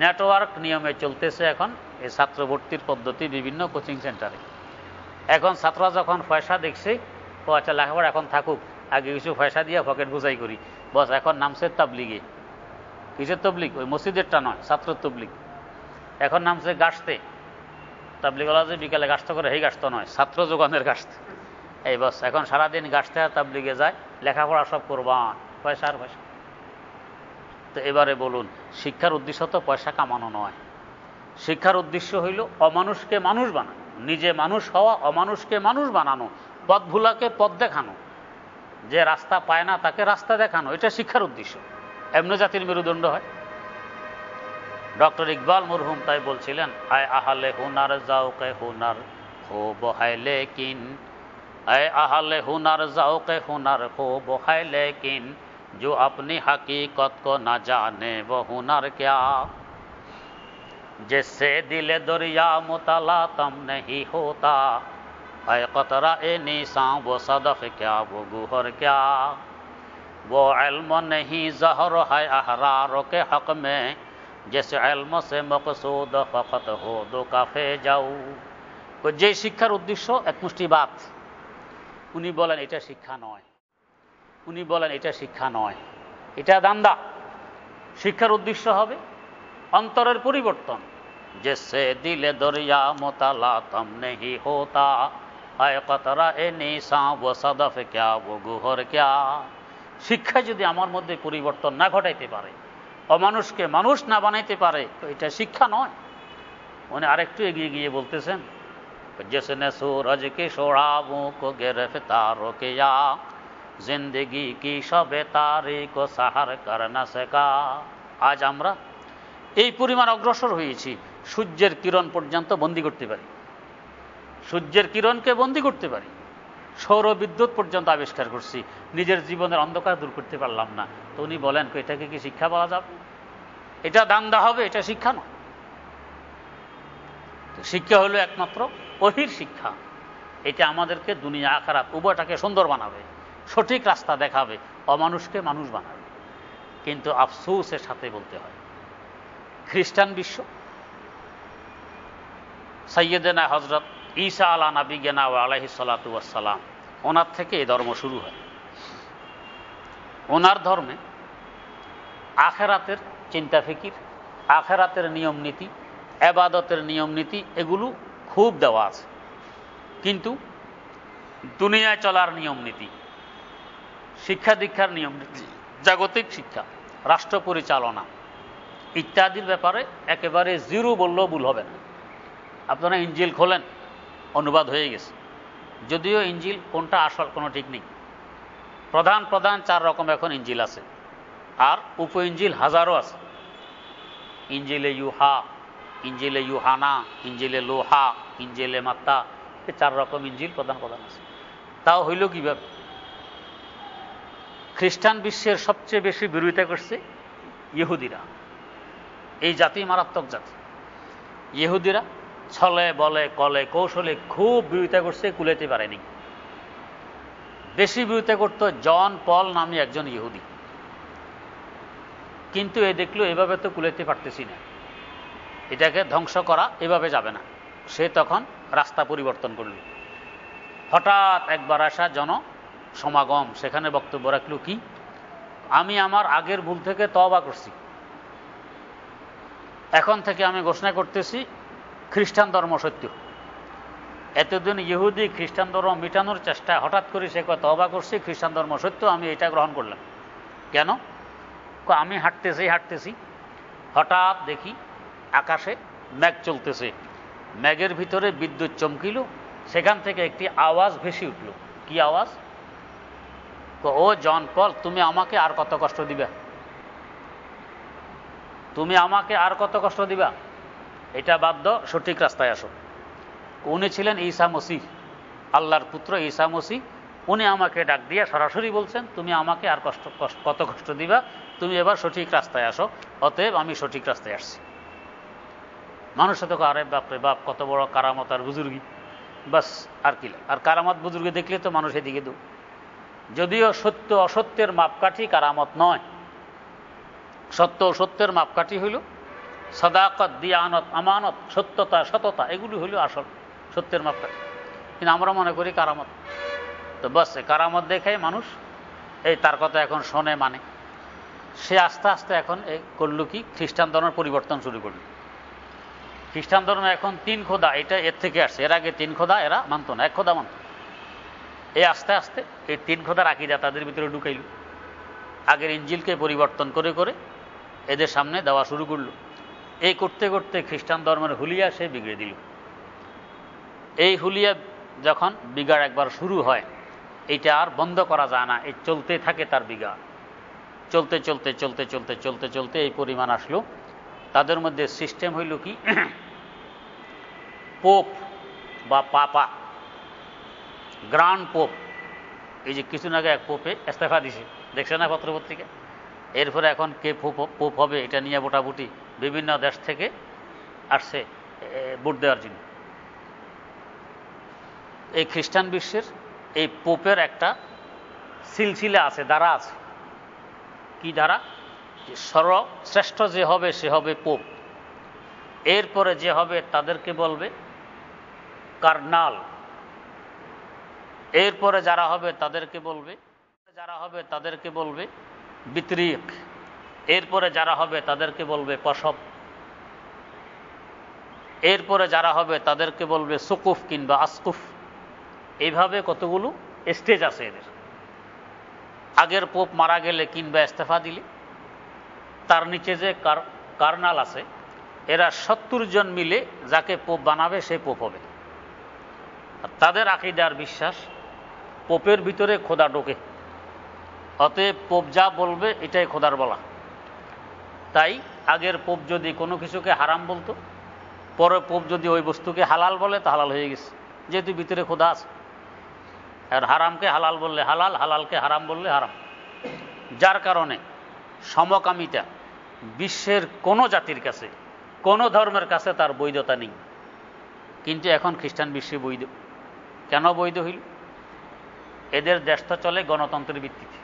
নেটওয়ার্ক নিয়মে চলতেছে এখন এই ছাত্র ভর্তির পদ্ধতি বিভিন্ন কোচিং সেন্টারে। এখন ছাত্ররা যখন পয়সা দেখছে, ও আচ্ছা লেখাপড়া এখন থাকুক, আগে কিছু পয়সা দিয়ে পকেট বুঝাই করি, বস এখন নামছে তাবলিগে। কিসের তবলিগ? ওই মসজিদেরটা নয়, ছাত্র তবলিগ। এখন নামছে গাছতে, তাবলিগওয়ালা যে বিকালে গাছত করে সেই গাছত নয়, ছাত্র যোগানের গাছতে। এই বস এখন সারাদিন গাছতে আর তাবলিগে যায়, লেখাপড়া সব কোরবান, পয়সা আর পয়সা। তো এবারে বলুন, শিক্ষার উদ্দেশ্য তো পয়সা কামানো নয়, শিক্ষার উদ্দেশ্য হইল অমানুষকে মানুষ বানানো, নিজে মানুষ হওয়া, অমানুষকে মানুষ বানানো, পথ ভুলাকে পথ দেখানো, যে রাস্তা পায় না তাকে রাস্তা দেখানো, এটা শিক্ষার উদ্দেশ্য। এমনি জাতির মেরুদণ্ড হয়। ডক্টর ইকবাল মরহুম তাই বলছিলেন, আয় আহালে হুনার জাওকে হুনার খুব হায় লেকিন, আয় আহালে হুনার জাওকে হুনার খুব হায় লেকিন, जो अपनी हकीकत को ना जाने वो हुनर क्या, जिससे दिल दरिया मुतला तम नहीं होता, ऐ कतरा ए निसा वो सदफ क्या वो गुहर क्या, वो इल्म नहीं जहर है अहरार के हक में, जिस इल्म से मकसूद फकत हो दो काफे जाऊ। तो जे शिक्षार उद्देश्य एक मुष्टि बात, উনি বলেন এটা শিক্ষা নয়, উনি বলেন এটা শিক্ষা নয়, এটা দান্দা। শিক্ষার উদ্দেশ্য হবে অন্তরের পরিবর্তন। যেসে দিলে দরিয়া মোতালা তম নেহি হোতা আয় কতরা এ নিশা ও সদফ ক্যা ও গুহর ক্যা। শিক্ষা যদি আমার মধ্যে পরিবর্তন না ঘটাইতে পারে, অমানুষকে মানুষ না বানাইতে পারে, তো এটা শিক্ষা নয়। উনি আরেকটু এগিয়ে গিয়ে বলতেছেন, जिसने सूरज की शोड़ाबों को गिरफ्तारों किया, जिंदगी की सब तारी को सहार कर न सका। आज আমরা এই পরিমাণ অগ্রসর হয়েছি, সূর্যের কিরণ পর্যন্ত বন্দী করতে পারি, সূর্যের কিরণকে বন্দী করতে পারি, সৌর বিদ্যুৎ পর্যন্ত আবিষ্কার করছি, নিজের জীবনের অন্ধকার দূর করতে পারলাম না। তো উনি বলেন এটাকে কি শিক্ষা বলা যাবে? এটা দান্দা হবে, এটা শিক্ষা নয়। তো শিক্ষা হলো একমাত্র ওহির শিক্ষা, এটা আমাদেরকে দুনিয়া আখারাত উভয়টাকে সুন্দর বানাবে, সঠিক রাস্তা দেখাবে, অমানুষকে মানুষ বানাবে। কিন্তু আফসোসের সাথে বলতে হয়, খ্রিস্টান বিশ্ব সাইয়েদেনা হজরত ঈসা আলা নাবিগেনা ওয়া আলাইহিস সালাতু ওয়াস সালাম, ওনার থেকে এই ধর্ম শুরু হয়। ওনার ধর্মে আখেরাতের চিন্তা ফিকির, আখেরাতের নিয়ম নীতি, এবাদতের নিয়ম নীতি এগুলো খুব দেওয়া আছে, কিন্তু দুনিয়ায় চলার নিয়ম নীতি, শিক্ষা দীক্ষার নিয়ম নীতি, জাগতিক শিক্ষা, রাষ্ট্র পরিচালনা ইত্যাদির ব্যাপারে একেবারে জিরো বললেও ভুল হবে না। আপনারা ইঞ্জিল খোলেন, অনুবাদ হয়ে গেছে, যদিও ইঞ্জিল কোনটা আসল কোনো ঠিক নেই। প্রধান প্রধান চার রকম এখন ইঞ্জিল আছে, আর উপ ইঞ্জিল হাজারো আছে। ইঞ্জিলে ইউহা, ইঞ্জিলে ইউহানা, ইঞ্জিলে লোহা, ইঞ্জিলে মাত্তা, এই চার রকম ইঞ্জিল প্রধান প্রধান আছে। তাও হইল কিভাবে? খ্রিস্টান বিশ্বের সবচেয়ে বেশি বিরোধিতা করছে ইহুদিরা। এই জাতি মারাত্মক জাতি, ইহুদিরা ছলে বলে কলে কৌশলে খুব বিরোধিতা করছে, কুলাইতে পারেনি। বেশি বিরোধিতা করত জন পল নামে একজন ইহুদি, কিন্তু এ দেখলো এভাবে তো কুলাইতে পারতেছি না, এটাকে ধ্বংস করা এভাবে যাবে না। সে তখন রাস্তা পরিবর্তন করল। হঠাৎ একবার আসা জন সমাগম, সেখানে বক্তব্য রাখল কি, আমি আমার আগের ভুল থেকে তওবা করছি, এখন থেকে আমি ঘোষণা করতেছি খ্রিস্টান ধর্ম সত্য। এতদিন ইহুদি খ্রিস্টান ধর্ম মেটানোর চেষ্টা, হঠাৎ করে সে কথা তওবা করছি, খ্রিস্টান ধর্ম সত্য, আমি এটা গ্রহণ করলাম। কেন? আমি হাঁটতেছি হাঁটতেছি হঠাৎ দেখি আকাশে মেঘ চলতেছে, মেঘের ভিতরে বিদ্যুৎ চমকিল, সেখান থেকে একটি আওয়াজ ভেসে উঠল। কি আওয়াজ? ও জন পল, তুমি আমাকে আর কত কষ্ট দিবা, তুমি আমাকে আর কত কষ্ট দিবা, এটা বাদ দাও, সঠিক রাস্তায় আসো। উনি ছিলেন ঈসা মসিহ, আল্লাহর পুত্র ঈসা মসিহ। উনি আমাকে ডাক দিয়ে সরাসরি বলছেন, তুমি আমাকে আর কষ্ট কত কষ্ট দিবা, তুমি এবার সঠিক রাস্তায় আসো। অতএব আমি সঠিক রাস্তায় আসছি। মানুষ তো আরে বাপ রে বাপ, কত বড় কারামত আর বুজুর্গি, বাস আর কি, আর কারামত বুজুর্গি দেখলে তো মানুষ এদিকে দু। যদিও সত্য অসত্যের মাপকাঠি কারামত নয়, সত্য ও সত্যের মাপকাঠি হইল সাদাকত, দিয়ানত, আমানত, সত্যতা, সততা, এগুলি হইল আসল সত্যের মাপকাঠি। কিন্তু আমরা মনে করি কারামত, তো বাস কারামত দেখে মানুষ এই তার কথা এখন শোনে, মানে সে আস্তে আস্তে এখন করল কি, খ্রিস্টান ধর্মের পরিবর্তন শুরু করল। খ্রিস্টান ধর্ম এখন তিন খোদা, এটা এর থেকে আসছে। এর আগে তিন খোদা এরা মানত না, এক খোদা মানত। এই আস্তে আস্তে এই তিন খোদার আকীদা তাদের ভিতরে ঢুকাইল, আগের ইঞ্জিলকে পরিবর্তন করে করে এদের সামনে দেওয়া শুরু করল। এই করতে করতে খ্রিস্টান ধর্মের হুলিয়া সে বিগড়ে দিল। এই হুলিয়া যখন বিগাড় একবার শুরু হয়, এটা আর বন্ধ করা যায় না, এই চলতে থাকে তার বিগাড়, চলতে চলতে চলতে চলতে চলতে চলতে এই পরিমাণ আসলো। তাদের মধ্যে সিস্টেম হইল কি, পোপ বা পাপা, গ্রান্ড পোপ। এই যে কিছুদিন আগে এক পোপে ইস্তফা দিছে, দেখছে না পত্রপত্রিকা? এরপরে এখন কে পোপ হবে এটা নিয়ে মোটামুটি বিভিন্ন দেশ থেকে আসছে ভোট দেওয়ার জন্য। এই খ্রিস্টান বিশ্বের এই পোপের একটা সিলসিলা আছে, ধারা আছে। কি ধারা? সর্বশ্রেষ্ঠ যে হবে সে হবে পোপ, এরপরে যে হবে তাদেরকে বলবে কার্ডনাল, এরপরে যারা হবে তাদেরকে বলবে যারা হবে তাদেরকে বলবে বিতরিক, এরপরে যারা হবে তাদেরকে বলবে পশব, এরপরে যারা হবে তাদেরকে বলবে সুকুফ কিংবা আসকুফ। এইভাবে কতগুলো স্টেজ আছে এদের। আগের পোপ মারা গেলে কিংবা ইস্তেফা দিলে তার নিচে যে কার্নাল আছে এরা সত্তর জন মিলে যাকে পোপ বানাবে সে পোপ হবে। আর তাদের আকীদার বিশ্বাস পোপের ভিতরে খোদা ঢোকে, অতএব পোপ যা বলবে এটাই খোদার বলা। তাই আগের পোপ যদি কোনো কিছুকে হারাম বলতো, পরে পোপ যদি ওই বস্তুকে হালাল বলে তা হালাল হয়ে গেছে, যেহেতু ভিতরে খোদা আছে। আর হারামকে হালাল বললে হালাল, হালালকে হারাম বললে হারাম। যার কারণে সমকামিতা বিশ্বের কোনো জাতির কাছে কোনো ধর্মের কাছে তার বৈধতা নেই, কিন্তু এখন খ্রিস্টান বিশ্বে বৈধ। কেন বৈধ হইল? এদের দেশ তো চলে গণতন্ত্রের ভিত্তিতে।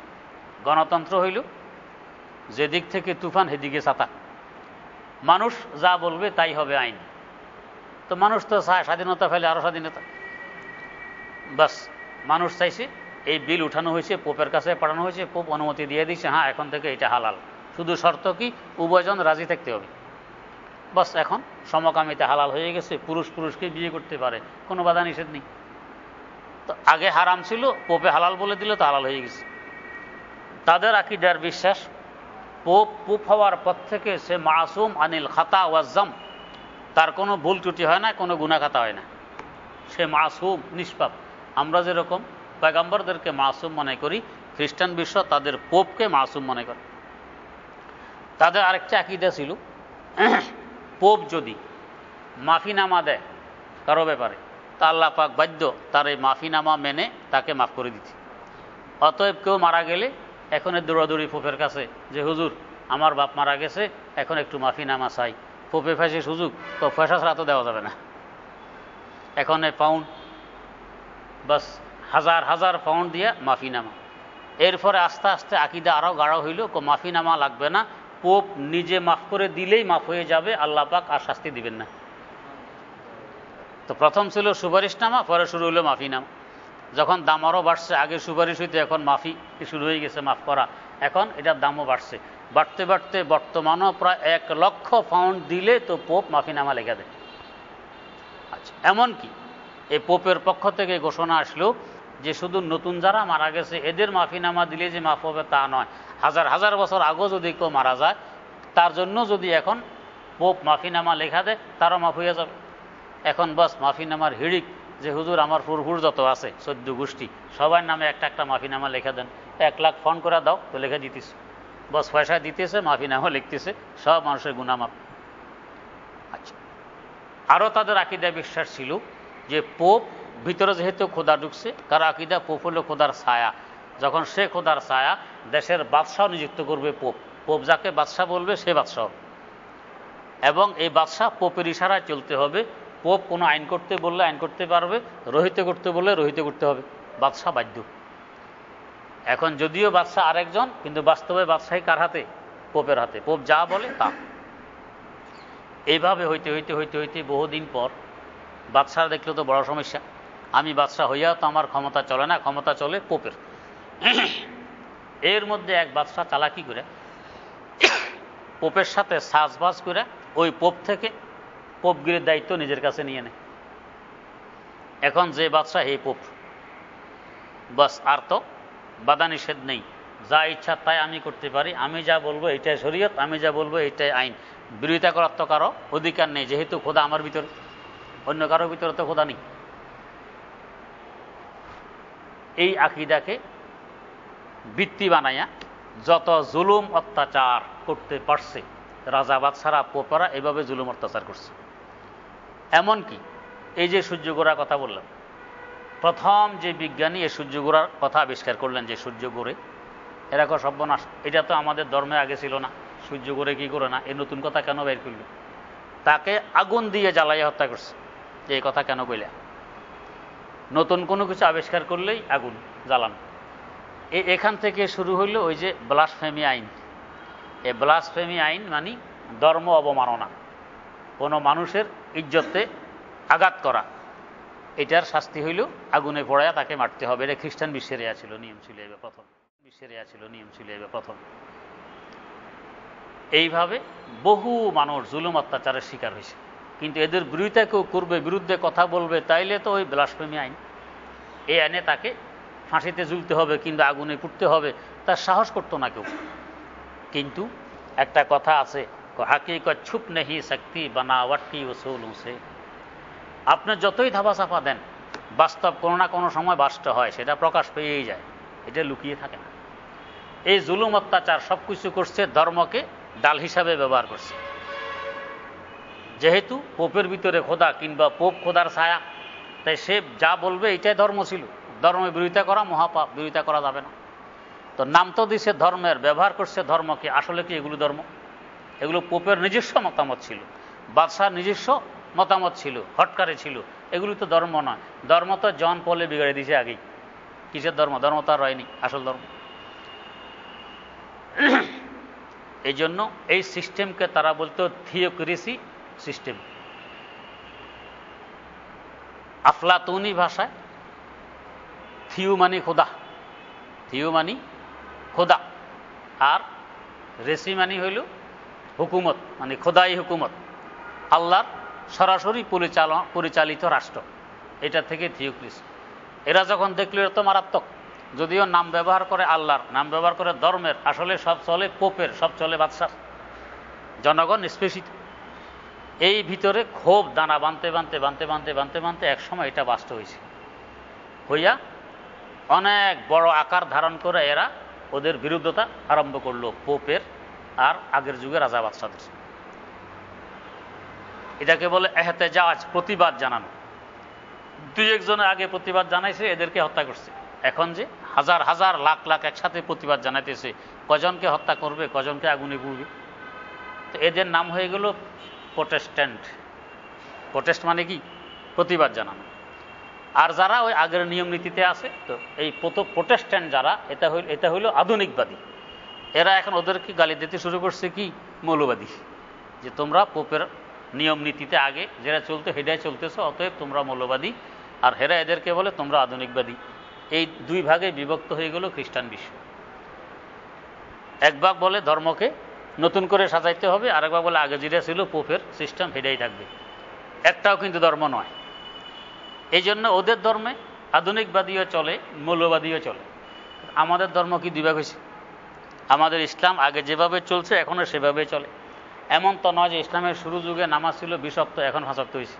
গণতন্ত্র হইল যেদিক থেকে তুফান সেদিকে ছাতা, মানুষ যা বলবে তাই হবে আইন। তো মানুষ তো চায় স্বাধীনতা, ফেলে আরও স্বাধীনতা। বাস মানুষ চাইছে, এই বিল উঠানো হয়েছে, পোপের কাছে পাঠানো হয়েছে, পোপ অনুমতি দিয়ে দিয়েছে, হ্যাঁ এখন থেকে এটা হালাল। শুধু শর্ত কি? উভয়জন রাজি থাকতে হবে। বাস এখন সমকামিতা হালাল হয়ে গেছে, পুরুষ পুরুষকে বিয়ে করতে পারে, কোনো বাধা নিষেধ নেই। তো আগে হারাম ছিল, পোপে হালাল বলে দিলে তো হালাল হয়ে গেছে। তাদের আকীদার বিশ্বাস পোপ পোপ হওয়ার পর থেকে সে মাসুম আনিল খাতা ওয়াজ্জাম, তার কোনো ভুল ত্রুটি হয় না, কোনো গুনাখাতা হয় না, সে মাসুম নিষ্পাপ। আমরা যেরকম পয়গম্বরদেরকে মাসুম মনে করি, খ্রিস্টান বিশ্ব তাদের পোপকে মাসুম মনে করে। তাদের আরেকটা আকীদা ছিল, পোপ যদি মাফিনামা দেয় কারো ব্যাপারে, তা আল্লাহ পাক বাধ্য তার এই মাফিনামা মেনে তাকে মাফ করে দিতে। অতএব কেউ মারা গেলে এখন দৌড়াদৌড়ি পোপের কাছে যে হুজুর আমার বাপ মারা গেছে এখন একটু মাফিনামা চাই, পোপে ফাঁসে সুযোগ, তো ফয়সা ছাড়া তো দেওয়া যাবে না। এখন এ পাউন্ড, বাস হাজার হাজার পাউন্ড দিয়ে মাফিনামা। এরপরে আস্তে আস্তে আকীদা আরও গাঢ় হইল, কো মাফিনামা লাগবে না, পোপ নিজে মাফ করে দিলেই মাফ হয়ে যাবে, আল্লাহ পাক আর শাস্তি দিবেন না। তো প্রথম ছিল সুপারিশনামা, পরে শুরু হলো মাফিনামা। যখন দাম আরও বাড়ছে, আগে সুপারিশ হইতে এখন মাফি শুরু হয়ে গেছে, মাফ করা, এখন এটার দামও বাড়ছে। বাড়তে বাড়তে বর্তমানও প্রায় এক লক্ষ পাউন্ড দিলে তো পোপ মাফিনামা লেখা দেয়। আচ্ছা, এমনকি এই পোপের পক্ষ থেকে ঘোষণা আসলো যে শুধু নতুন যারা মারা গেছে এদের মাফিনামা দিলে যে মাফ হবে তা নয়, হাজার হাজার বছর আগেও যদি কেউ মারা যায় তার জন্য যদি এখন পোপ মাফিনামা লেখা দেয় তারও মাফ হয়ে যাবে। এখন বাস মাফিনামার হিড়িক যে হুজুর আমার ফুরফুর যত আছে চোদ্দ গোষ্ঠী সবার নামে একটা একটা মাফিনামা লেখা দেন, এক লাখ ফোন করে দাও তো লেখা দিতেছে, বাস পয়সা দিতেছে, মাফিনামা লিখতেছে, সব মানুষের গুনামাপ। আচ্ছা, আরও তাদের আকীদা বিশ্বাস ছিল যে পোপ ভিতরে যেহেতু খোদা ঢুকছে, কারো আকীদা পোপ হলো খোদার ছায়া, যখন সে খোদার ছায়া দেশের বাদশাহ নিযুক্ত করবে পোপ, পোপ যাকে বাদশাহ বলবে সে বাদশাহ, এবং এই বাদশাহ পোপের ইশারায় চলতে হবে, পোপ কোনো আইন করতে বললে আইন করতে পারবে, রহিত করতে বললে রহিত করতে হবে, বাদশাহ বাধ্য। এখন যদিও বাদশাহ আরেকজন, কিন্তু বাস্তবে বাদশাহী কার হাতে? পোপের হাতে, পোপ যা বলে তা। এইভাবে হইতে হইতে হইতে হইতে বহুদিন পর বাদশাহ দেখলে তো বড় সমস্যা, আমি বাদশাহ হইয়া তো আমার ক্ষমতা চলে না, ক্ষমতা চলে পোপের। এর মধ্যে এক বাদশাহ চালাকি করে পোপের সাথে সাজবাজ করে ওই পোপ থেকে পোপগিরির দায়িত্ব নিজের কাছে নিয়ে নেয়। এখন যে বাদশাহ এই পোপ, বাস আর তো বাধা নিষেধ নেই, যা ইচ্ছা তাই আমি করতে পারি, আমি যা বলবো এটাই শরীয়ত, আমি যা বলবো এটাই আইন, বিরোধিতা করার তো কারো অধিকার নেই, যেহেতু খোদা আমার ভিতরে, অন্য কারো ভিতরে তো খোদা নেই। এই আকীদাকে ভিত্তি বানাইয়া যত জুলুম অত্যাচার করতে পারছে রাজা বাদশারা পোপারা, এভাবে জুলুম অত্যাচার করছে। এমনকি এই যে সূর্যগোড়ার কথা বললাম, প্রথম যে বিজ্ঞানী এই সূর্যগোড়ার কথা আবিষ্কার করলেন, যে সূর্য ঘোরে, এরা কো সর্বনাশ, এটা তো আমাদের ধর্মে আগে ছিল না, সূর্য ঘোরে কি করে না, এই নতুন কথা কেন বের করল? তাকে আগুন দিয়ে জ্বালাইয়া হত্যা করছে, এই কথা কেন কইলা? নতুন কোনো কিছু আবিষ্কার করলেই আগুন জ্বালানো। এখান থেকে শুরু হইল ওই যে ব্লাসফেমি আইন। এই ব্লাসফেমি আইন মানে ধর্ম অবমাননা, কোনো মানুষের ইজ্জতে আঘাত করা, এটার শাস্তি হইল আগুনে পোড়ায়া তাকে মারতে হবে। এটা খ্রিস্টান বিশ্বের ইয়া ছিল, নিয়ম ছিল এভাবে প্রথম বিশ্বের ইয়া ছিল নিয়ম ছিল এভাবে প্রথম। এইভাবে বহু মানুষ জুলুম অত্যাচারের শিকার হয়েছে, কিন্তু এদের বিরোধিতা কেউ করবে, বিরুদ্ধে কথা বলবে, তাইলে তো ওই ব্লাসফেমি আইন, এই আইনে তাকে ফাঁসিতে ঝুলতে হবে কিন্তু আগুনে পুড়তে হবে, তার সাহস করতো না কেউ। কিন্তু একটা কথা আছে, হাকিকত ছুপ নেহি শক্তি বানাওয়াটি উসুলু সে, আপনি যতই ধাপা চাপা দেন বাস্তব কোনো না কোনো সময় বাস্তব হয়, সেটা প্রকাশ পেয়েই যায়, এটা লুকিয়ে থাকে না। এই জুলুম অত্যাচার সব কিছু করছে, ধর্মকে ডাল হিসাবে ব্যবহার করছে। যেহেতু পোপের ভিতরে খোদা কিংবা পোপ খোদার ছায়া, তাই সে যা বলবে এটাই ধর্ম ছিল, ধর্মের বিরোধিতা করা মহাপাপ, বিরোধিতা করা যাবে না। তো নাম তো দিছে ধর্মের, ব্যবহার করছে ধর্মকে, আসলে কি এগুলো ধর্ম? এগুলো পোপের নিজস্ব মতামত ছিল, বাদশার নিজস্ব মতামত ছিল, হটকারে ছিল, এগুলো তো ধর্ম নয়। ধর্ম তো জন পলে বিগাড়ে দিছে আগেই, কিসের ধর্ম? ধর্ম তো আর হয়নি আসল ধর্ম। এই জন্য এই সিস্টেমকে তারা বলতো থিওক্রেসি সিস্টেম। আফলাতুনি ভাষায় থিও মানে খোদা, থিও মানে খোদা, আর রেসি মানে হইল হুকুমত, মানে খোদাই হুকুমত, আল্লাহর সরাসরি পরিচালনা পরিচালিত রাষ্ট্র, এটা থেকে থিওক্রেসি। এরা যখন দেখল এত মারাত্মক, যদিও নাম ব্যবহার করে আল্লাহর, নাম ব্যবহার করে ধর্মের, আসলে সব চলে পোপের, সব চলে বাদশার, জনগণ নিষ্পেষিত। এই ভিতরে ক্ষোভ দানা বাঁধতে বাঁধতে বাঁধতে বাঁধতে বাঁধতে বাঁধতে একসময় এটা বাস্তব হয়েছে, হইয়া অনেক বড় আকার ধারণ করে এরা ওদের বিরুদ্ধতা আরম্ভ করলো পোপের আর আগের যুগে রাজা বাদশাদের। এটাকে বলে এহতেজাজ, প্রতিবাদ জানানো। দুই একজনে আগে প্রতিবাদ জানাইছে, এদেরকে হত্যা করছে। এখন যে হাজার হাজার লাখ লাখ একসাথে প্রতিবাদ জানাইতেছে, কজনকে হত্যা করবে, কজনকে আগুনে পুড়বে। তো এদের নাম হয়ে গেল প্রোটেস্ট্যান্ট। প্রোটেস্ট মানে কি? প্রতিবাদ জানানো। আর যারা ওই আগের নিয়ম নীতিতে আছে, তো এই প্রোটেস্ট্যান্ট যারা, এটা হইল এটা হইল আধুনিকবাদী। এরা এখন ওদেরকে গালি দিতে শুরু করছে কি মৌলবাদী, যে তোমরা পোপের নিয়ম নীতিতে আগে যেটা চলতে হেডায় চলতেছে, অতএব তোমরা মৌলবাদী। আর হেরা এদেরকে বলে তোমরা আধুনিকবাদী। এই দুই ভাগে বিভক্ত হয়ে গেল খ্রিস্টান বিশ্ব। এক ভাগ বলে ধর্মকে নতুন করে সাজাইতে হবে, আরেক ভাগ বলে আগে যেটা ছিল পোপের সিস্টেম হেডাই থাকবে, একটাও কিন্তু ধর্ম নয়। এই জন্য ওদের ধর্মে আধুনিকবাদীও চলে, মৌলবাদীও চলে। আমাদের ধর্ম কি দুই ভাগ হয়েছে? আমাদের ইসলাম আগে যেভাবে চলছে এখনও সেভাবে চলে। এমন তো নয় যে ইসলামের শুরু যুগে নামাজ ছিল বিশ সপ্তাহ, এখন পাঁচ সপ্তাহ হয়েছে।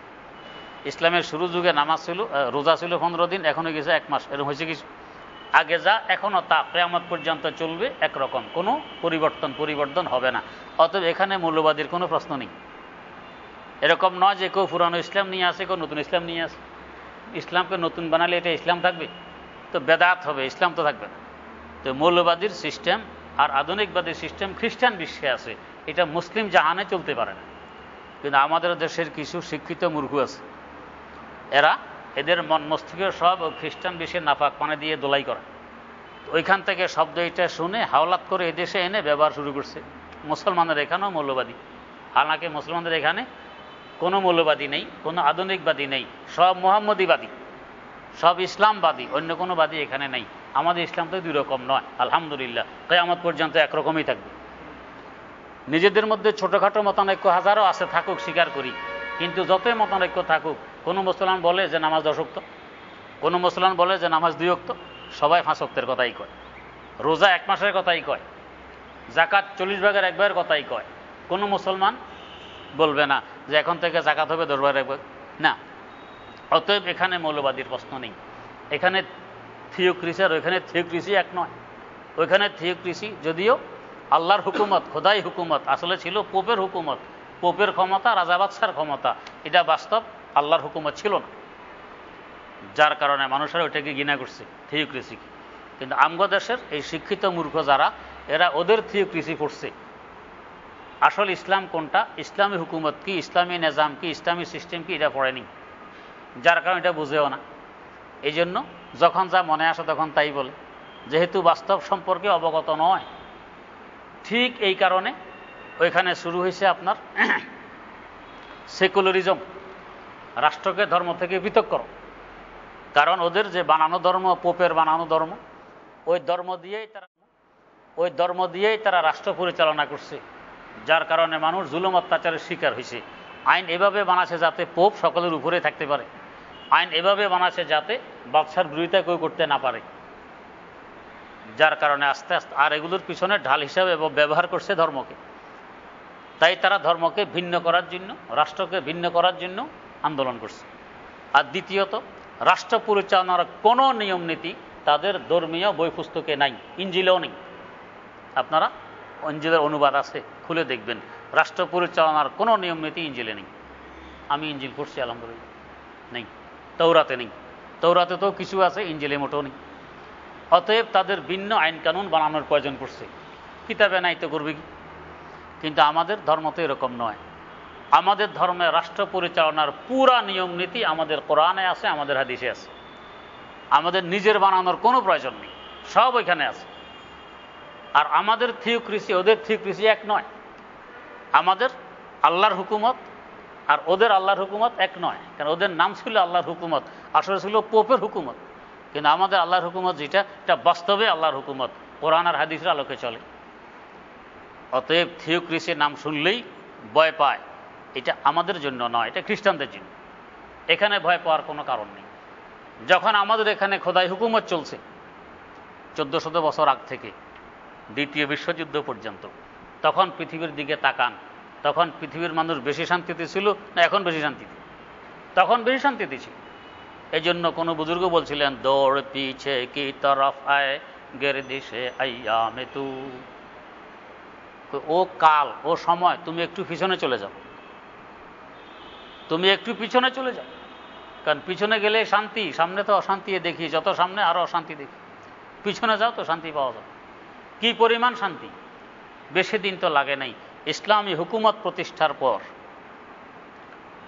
ইসলামের শুরু যুগে নামাজ ছিল, রোজা ছিল পনেরো দিন, এখনও গেছে এক মাস, এরকম হয়েছে কিছু? আগে যা এখনও তা কিয়ামত পর্যন্ত চলবে একরকম, কোনো পরিবর্তন পরিবর্তন হবে না। অতএব এখানে মৌলবাদীর কোনো প্রশ্ন নেই। এরকম নয় যে কেউ পুরানো ইসলাম নিয়ে আসে, কেউ নতুন ইসলাম নিয়ে আসে। ইসলামকে নতুন বানালে এটা ইসলাম থাকবে? তো বেদাত হবে, ইসলাম তো থাকবে না। তো মৌলবাদীর সিস্টেম আর আধুনিকবাদীর সিস্টেম খ্রিস্টান বিশ্বে আছে, এটা মুসলিম জাহানে চলতে পারে না। কিন্তু আমাদের দেশের কিছু শিক্ষিত মূর্খ আছে, এরা এদের মন মস্তিষ্কের সব খ্রিস্টান বিশ্বের নাফাক পানি দিয়ে দোলাই করে। ওইখান থেকে শব্দ এটা শুনে হাওলাত করে এদেশে এনে ব্যবহার শুরু করছে। মুসলমানদের এখানেও মৌলবাদী, হালাকে মুসলমানদের এখানে কোনো মৌলবাদী নেই, কোনো আধুনিকবাদী নেই, সব মুহাম্মদীবাদী, সব ইসলামবাদী, অন্য কোনো বাদী এখানে নেই। আমাদের ইসলাম তো দুই রকম নয়, আলহামদুলিল্লাহ, কিয়ামত পর্যন্ত একরকমই থাকবে। নিজেদের মধ্যে ছোটোখাটো মতানৈক্য হাজারও আছে, থাকুক, স্বীকার করি। কিন্তু যতই মতানৈক্য থাকুক, কোনো মুসলমান বলে যে নামাজ দশক্ত, কোনো মুসলমান বলে যে নামাজ দুই ওয়াক্ত, সবাই পাঁচ ওয়াক্তের কথাই কয়, রোজা এক মাসের কথাই কয়, জাকাত চল্লিশ ভাগের এক ভাগের কথাই কয়। কোনো মুসলমান বলবে না যে এখন থেকে জাকাত হবে দশ ভাগের এক ভাগ, না। অতএব এখানে মৌলবাদীর প্রশ্ন নেই। এখানে থিওক্রেসি আর ওইখানে থিওক্রেসি এক নয়। ওইখানে থিওক্রেসি যদিও আল্লাহর হুকুমত, খোদাই হুকুমত, আসলে ছিল পোপের হুকুমত, পোপের ক্ষমতা, রাজা বাদশার ক্ষমতা, এটা বাস্তব আল্লাহর হুকুমত ছিল না, যার কারণে মানুষেরা ওইটাকে ঘৃণা করছে, থিওক্রেসিকে। কিন্তু আমগো দেশের এই শিক্ষিত মূর্খ যারা, এরা ওদের থিওক্রেসি পড়ছে। আসল ইসলাম কোনটা, ইসলামী হুকুমত কি, ইসলামী নিজাম কি, ইসলামী সিস্টেম কি, এটা পড়েনি, যার কারণে এটা বুঝেও না। এই জন্য যখন যা মনে আসে তখন তাই বলে, যেহেতু বাস্তব সম্পর্কে অবগত নয়। ঠিক এই কারণে ওইখানে শুরু হয়েছে আপনার সেকুলারিজম, রাষ্ট্রকে ধর্ম থেকে পৃথক করো। कारण ওদের যে বানানো ধর্ম পোপের বানানো ধর্ম ওই ধর্ম দিয়েই তারা ওই ধর্ম দিয়েই তারা রাষ্ট্র পরিচালনা করছে যার কারণে মানুষ জুলুম অত্যাচারের শিকার হয়েছে আইন এভাবে বানাছে যাতে পোপ সকলের উপরে থাকতে পারে আইন এভাবে বানাছে যাতে বাদশার বিরোধিতা কেউ করতে না পারে যার কারণে আস্তে আস্তে আর এগুলোর পিছনে ঢাল হিসাবে ব্যবহার করছে ধর্মকে তাই তারা ধর্মকে ভিন্ন করার জন্য রাষ্ট্রকে ভিন্ন করার জন্য আন্দোলন করছে আর দ্বিতীয়ত রাষ্ট্র পরিচালনার কোনো নিয়ম নীতি তাদের ধর্মীয় বই পুস্তকে নাই ইঞ্জিলেও নেই আপনারা ইঞ্জিলের অনুবাদ আছে খুলে দেখবেন রাষ্ট্র পরিচালনার কোনো নিয়ম নীতি ইঞ্জিলে নেই আমি ইঞ্জিল পড়ছি আলহামদুলিল্লাহ নেই তৌরাতে নেই তৌরাতে তো কিছু আছে ইঞ্জিলে মোটেও নেই অতএব তাদের ভিন্ন আইন কানুন বানানোর প্রয়োজন পড়ছে কিতাবে নাই তো করবে কি কিন্তু আমাদের ধর্ম তো এরকম নয় আমাদের ধর্মে রাষ্ট্র পরিচালনার পুরা নিয়ম নীতি আমাদের কোরআনে আছে আমাদের হাদিসে আছে আমাদের নিজের বানানোর কোনো প্রয়োজন নেই সব ওইখানে আছে আর আমাদের থিওক্রেসি ওদের থিওক্রেসি এক নয় আমাদের আল্লাহর হুকুমত আর ওদের আল্লাহর হুকুমত এক নয় কারণ ওদের নাম ছিল আল্লাহর হুকুমত আসলে ছিল পোপের হুকুমত কিন্তু আমাদের আল্লাহর হুকুমত যেটা এটা বাস্তবে আল্লাহর হুকুমত কোরআন আর হাদিসের আলোকে চলে অতএব থিওক্রেসির নাম শুনলেই ভয় পায় এটা আমাদের জন্য নয় এটা খ্রিস্টানদের জন্য এখানে ভয় পাওয়ার কোনো কারণ নেই যখন আমাদের এখানে খোদাই হুকুমত চলছে চোদ্দশত বছর আগ থেকে দ্বিতীয় বিশ্বযুদ্ধ পর্যন্ত তখন পৃথিবীর দিকে তাকান তখন পৃথিবীর মানুষ বেশি শান্তিতে ছিল না এখন বেশি শান্তিতে তখন বেশি শান্তিতে ছিল এই জন্য কোনো বুজুর্গ বলছিলেন দৌড় পিছে কি তরফ আয় গেরদিশে আইয়া মেতু ও কাল ও সময় তুমি একটু পিছনে চলে যাও তুমি একটু পিছনে চলে যাও কারণ পিছনে গেলে শান্তি সামনে তো অশান্তি দেখি যত সামনে আরও অশান্তি দেখি পিছনে যাও তো শান্তি পাওয়া যাবে কি পরিমাণ শান্তি বেশি দিন তো লাগে নাই ইসলামী হুকুমত প্রতিষ্ঠার পর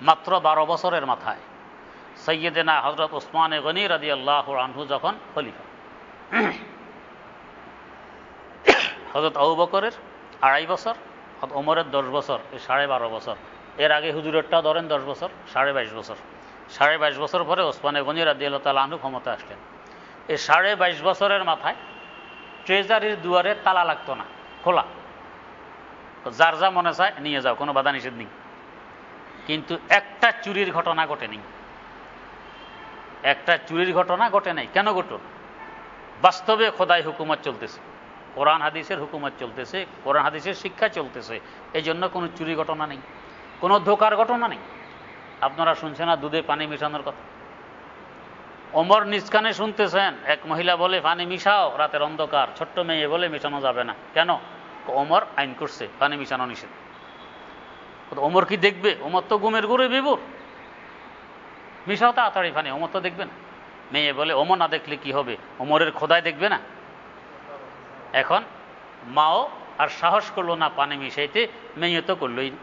মাত্র বারো বছরের মাথায় সৈয়দেনা হজরত ওসমান গনি রাদিয়াল্লাহু আনহু যখন খলিফা হজরত আবু বকরের আড়াই বছর হজরত ওমরের দশ বছর এই সাড়ে বারো বছর এর আগে হুজুরেরটা ধরেন দশ বছর সাড়ে বাইশ বছর সাড়ে বাইশ বছর পরে ওসমানে গনি রাদিয়াল্লাহু তাআলা আনহু ক্ষমতা আসলেন এই সাড়ে বাইশ বছরের মাথায় ট্রেজারির দুয়ারে তালা লাগতো না খোলা যার যা মনে চায় নিয়ে যাও কোনো বাধা নিষেধ নেই কিন্তু একটা চুরির ঘটনা ঘটে নেই একটা চুরির ঘটনা ঘটে নাই কেন ঘটল বাস্তবে খোদাই হুকুমত চলতেছে কোরআন হাদিসের হুকুমত চলতেছে কোরআন হাদিসের শিক্ষা চলতেছে এই জন্য কোনো চুরি ঘটনা নেই কোনো ধোকার ঘটনা নেই আপনারা শুনছেন না দুধে পানি মিশানোর কথা ওমর নিষ্কানে শুনতেছেন এক মহিলা বলে পানি মিশাও রাতের অন্ধকার ছোট্ট মেয়ে বলে মিশানো যাবে না কেন ওমর আইন করছে পানি মিশানো নিষেধ ওমর কি দেখবে ওমর তো ঘুমের ঘুরে বিভোর মিশাও তাড়াতাড়ি পানি ওমর তো দেখবে না মেয়ে বলে ওমর না দেখলে কি হবে ওমরের খোদায় দেখবে না এখন মাও আর সাহস করলো না পানি মিশাইতে মেয়ে তো করলই না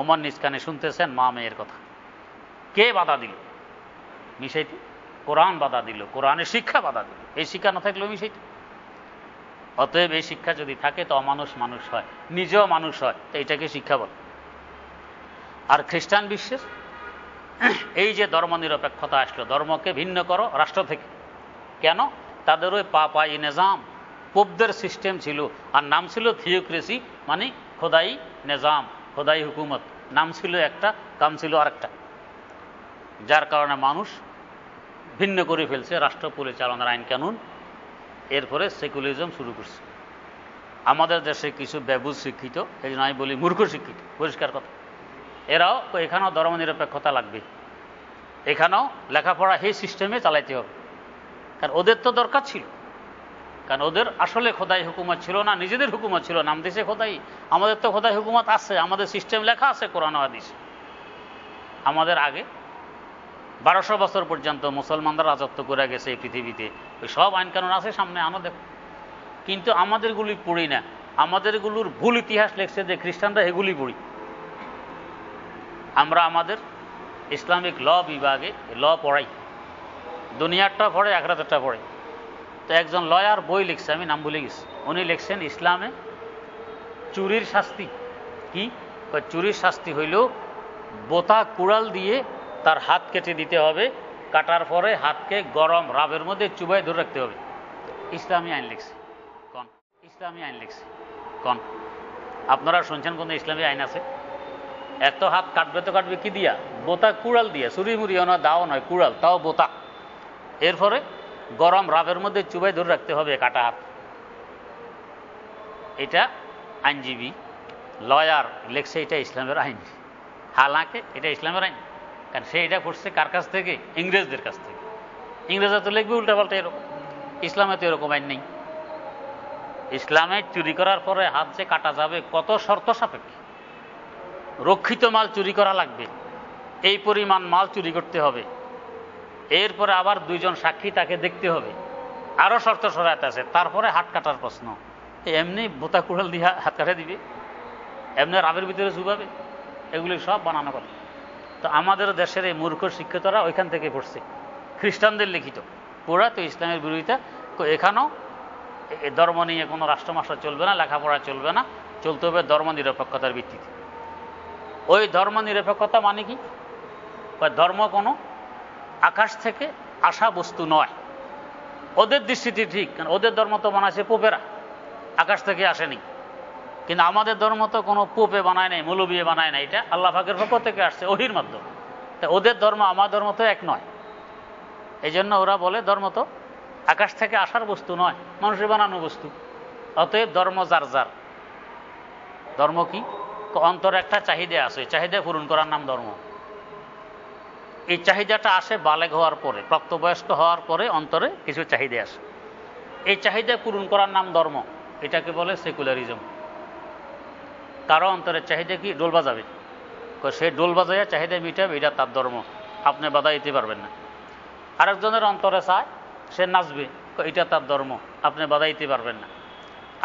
ওমর নিষ্কানে শুনতেছেন মা মেয়ের কথা কে বাধা দিল মিশাইতে কোরআন বাধা দিল কোরআনের শিক্ষা বাধা দিল এই শিক্ষা না থাকলেও মিশাইতে অতএব এই শিক্ষা যদি থাকে তো অমানুষ মানুষ হয় নিজেও মানুষ হয় তো এটাকে শিক্ষা বলে আর খ্রিস্টান বিশ্বের এই যে ধর্মনিরপেক্ষতা আসলো ধর্মকে ভিন্ন করো রাষ্ট্র থেকে কেন তাদের ওই পাপাই নিজাম পোপদের সিস্টেম ছিল আর নাম ছিল থিওক্রেসি মানে খোদাই নিজাম খোদাই হুকুমত নাম ছিল একটা কাম ছিল আরেকটা যার কারণে মানুষ ভিন্ন করে ফেলছে রাষ্ট্র পরিচালনার আইন কানুন এরপরে সেকুলারিজম শুরু করছে আমাদের দেশে কিছু ব্যবুজ শিক্ষিত এই জন্য আমি বলি মূর্খ শিক্ষিত পরিষ্কার কথা এরাও এখানেও ধর্মনিরপেক্ষতা লাগবে এখানেও লেখাপড়া এই সিস্টেমে চালাইতে হবে কারণ ওদের তো দরকার ছিল কারণ ওদের আসলে খোদাই হুকুমত ছিল না নিজেদের হুকুমত ছিল নাম দিয়েছে খোদাই আমাদের তো খোদাই হুকুমত আছে আমাদের সিস্টেম লেখা আছে কোরআন হাদিসে আমাদের আগে বারোশো বছর পর্যন্ত মুসলমানরা রাজত্ব করে গেছে এই পৃথিবীতে ওই সব আইন কানুন আছে সামনে আনো দেখো কিন্তু আমাদেরগুলি পড়ি না আমাদেরগুলোর ভুল ইতিহাস লেখছে যে খ্রিস্টানরা এগুলি পড়ি আমরা আমাদের ইসলামিক ল বিভাগে ল পড়াই দুনিয়ারটা পড়ে আখরাতেরটা পড়ে তো একজন লয়ার বই লিখছে আমি নাম ভুলে গেছি উনি লিখছেন ইসলামে চুরির শাস্তি কি চুরির শাস্তি হইল বোতা কুড়াল দিয়ে তার হাত কেটে দিতে হবে কাটার পরে হাতকে গরম রাবের মধ্যে চুবাই ধরে রাখতে হবে। ইসলামী আইন লিখছে কোন? ইসলামী আইন লিখছে কোন? আপনারা শুনছেন কোনো ইসলামী আইন আছে? এত হাত কাটবে তো কাটবে কি দিয়া? বোতা কুড়াল দিয়ে, চুরি মুড়িও না, দাও নয়, কুড়াল, তাও বোতা। এরপরে গরম রাবের মধ্যে চুবাই ধরে রাখতে হবে কাটা হাত। এটা আইনজীবী লয়ার লেখছে, এটা ইসলামের আইন। হালাকে এটা ইসলামের আইন, কারণ সে এটা করছে কার কাছ থেকে? ইংরেজদের কাছ থেকে। ইংরেজরা তো লিখবে উল্টাপাল্টা এরকম। ইসলামে তো এরকম আইন নেই। ইসলামে চুরি করার পরে হাত যে কাটা যাবে কত শর্ত সাপেক্ষে, রক্ষিত মাল চুরি করা লাগবে, এই পরিমাণ মাল চুরি করতে হবে, এরপরে আবার দুইজন সাক্ষী তাকে দেখতে হবে, আরও শর্ত সহায়ত আছে, তারপরে হাত কাটার প্রশ্ন। এমনি বোতা কুড়াল দিয়ে হাত কাটা দিবে, এমনি রাবের ভিতরে চুবাবে, এগুলি সব বানানো কথা। তো আমাদের দেশের এই মূর্খ শিক্ষিতরা ওইখান থেকে পড়ছে, খ্রিস্টানদের লিখিত পুরা। তো ইসলামের বিরোধিতা এখানেও, ধর্ম নিয়ে কোনো রাষ্ট্রমাস্টার চলবে না, লেখাপড়া চলবে না, চলতে হবে ধর্ম নিরপেক্ষতার ভিত্তিতে। ওই ধর্ম নিরপেক্ষতা মানে কি? ধর্ম কোনো আকাশ থেকে আসা বস্তু নয়, ওদের দৃষ্টিতে ঠিক, কারণ ওদের ধর্ম তো বানাইছে পোপেরা, আকাশ থেকে আসেনি। কিন্তু আমাদের ধর্ম তো কোনো পোপে বানায় নাই, মৌলবিয়ে বানায় না, এটা আল্লাহ পাকের পক্ষ থেকে আসছে ওহির মাধ্যমে। তা ওদের ধর্ম আমার ধর্ম তো এক নয়, এই জন্য ওরা বলে ধর্ম তো আকাশ থেকে আসার বস্তু নয়, মানুষের বানানো বস্তু, অতএব ধর্ম যার যার। ধর্ম কি? অন্তরে একটা চাহিদা আছে, চাহিদা পূরণ করার নাম ধর্ম। এই চাহিদাটা আসে বালেগ হওয়ার পরে, প্রাপ্তবয়স্ক হওয়ার পরে অন্তরে কিছু চাহিদা আসে, এই চাহিদা পূরণ করার নাম ধর্ম। এটাকে বলে সেকুলারিজম। কারো অন্তরে চাহিদা কি? ডোল বাজাবে, সে ডোল বাজাইয়া চাহিদা মিটাবে, এটা তার ধর্ম, আপনি বাধা দিতে পারবেন না। আরেকজনের অন্তরে চায়, সে নাচবে, এটা তার ধর্ম, আপনি বাধা দিতে পারবেন না।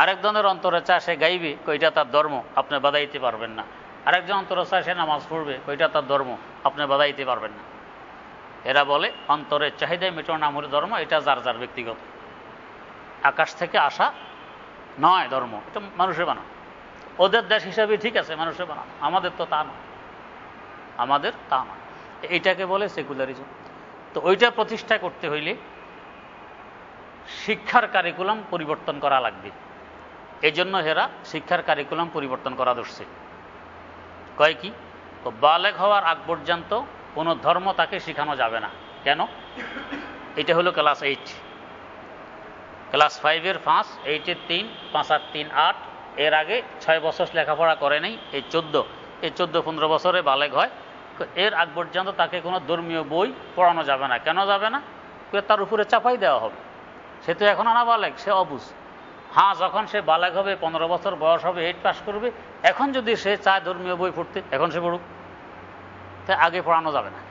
আরেকজনের অন্তরে চায় সে গাইবে, এটা তার ধর্ম, আপনি বাধা দিতে পারবেন না। আরেকজন অন্তরে চায় সে নামাজ পড়বে, এটা তার ধর্ম, আপনি বাধা দিতে পারবেন না। এরা বলে অন্তরের চাহিদা মেটানোর নাম হলো ধর্ম, এটা যার যার ব্যক্তিগত, আকাশ থেকে আসা নয় ধর্ম, এটা মানুষের বানানো। ওদের দেশ হিসাবে ঠিক আছে, মানুষের বানানো, আমাদের তো তা নয়, আমাদের তা নয়। এইটাকে বলে সেকুলারিজম। তো ওইটা প্রতিষ্ঠা করতে হইলে শিক্ষার কারিকুলাম পরিবর্তন করা লাগবে। এই জন্য হেরা শিক্ষার কারিকুলাম পরিবর্তন করা ধরছে। কয় কি? তো বালেগ হওয়ার আগ পর্যন্ত কোনো ধর্ম তাকে শেখানো যাবে না। কেন? এটা হলো ক্লাস এইট, ক্লাস ফাইভের পাঁচ, এইটের তিন, পাঁচ আর তিন আট। এর আগে ছয় বছর লেখাপড়া করে নেই, এই চোদ্দ, এই চোদ্দ পনেরো বছরে বালেগ হয়। এর আগ পর্যন্ত তাকে কোনো ধর্মীয় বই পড়ানো যাবে না। কেন যাবে না? তার উপরে চাপাই দেওয়া হবে, সে তো এখন না বালেগ, সে অবুঝ। হ্যাঁ, যখন সে বালেগ হবে, পনেরো বছর বয়স হবে, এইট পাস করবে, এখন যদি সে চায় ধর্মীয় বই পড়তে, এখন সে পড়ুক, তা আগে পড়ানো যাবে না।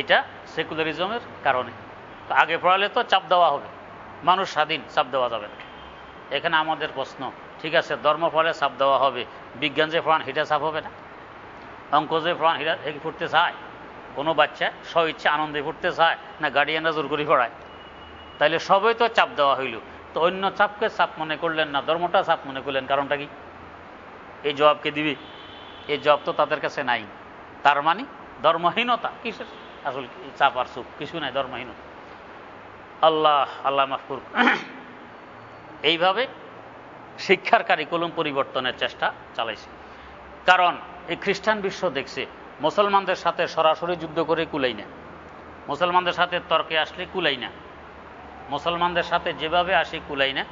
এটা সেকুলারিজমের কারণে। তো আগে পড়ালে তো চাপ দেওয়া হবে, মানুষ স্বাধীন, চাপ দেওয়া যাবে না। এখানে আমাদের প্রশ্ন, ঠিক আছে ধর্ম ফলে চাপ দেওয়া হবে, বিজ্ঞান যে পড়ান সেটা চাপ হবে না, অঙ্ক যে পড়ান সেটা পড়তে চায়, কোনো বাচ্চা স্ব ইচ্ছা আনন্দে পড়তে চায় না, গার্ডিয়ানরা জোর করে পড়ায়, তাহলে সবই তো চাপ দেওয়া হইল। তো অন্য চাপকে চাপ মনে করলেন না, ধর্মটা চাপ মনে করলেন, কারণটা কি? এই জবাবকে দিবে, এই জবাব তো তাদের কাছে নাই। তার মানে ধর্মহীনতা। কিসের আসল চাপ আর চুপ? কিছু নাই, ধর্মহীনতা। আল্লাহ আল্লাহ মাফ করুন। এইভাবে শিক্ষার কারিকুলাম পরিবর্তনের চেষ্টা চালাইছে, কারণ এই খ্রিস্টান বিশ্ব দেখছে মুসলমানদের সাথে সরাসরি যুদ্ধ করে কুলাই না, মুসলমানদের সাথে তর্কে আসলে কুলাই না, মুসলমানদের সাথে যেভাবে আসি কুলাই না।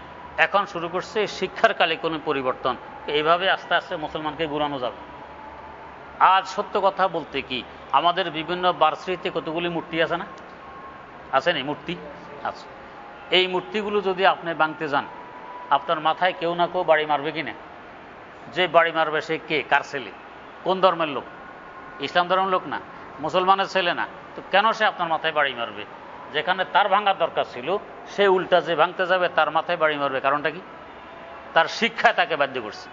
এখন শুরু করছে শিক্ষার কারিকুলাম পরিবর্তন। এইভাবে আস্তে আস্তে মুসলমানকে ঘুরানো যাবে। আজ সত্য কথা বলতে কি, আমাদের বিভিন্ন বার্ষিকতে কতগুলি মূর্তি আছে না? আছে না? মূর্তি আছে। এই মূর্তিগুলো যদি আপনি ভাঙতে যান, আপনার মাথায় কেউ না কেউ বাড়ি মারবে কি না? যে বাড়ি মারবে সে কে? কার ছেলে? কোন ধর্মের লোক? ইসলাম ধর্মের লোক না, মুসলমানের ছেলে না, তো কেন সে আপনার মাথায় বাড়ি মারবে? যেখানে তার ভাঙার দরকার ছিল, সে উল্টা যে ভাঙতে যাবে তার মাথায় বাড়ি মারবে। কারণটা কি? তার শিক্ষা তাকে বাধ্য করছে।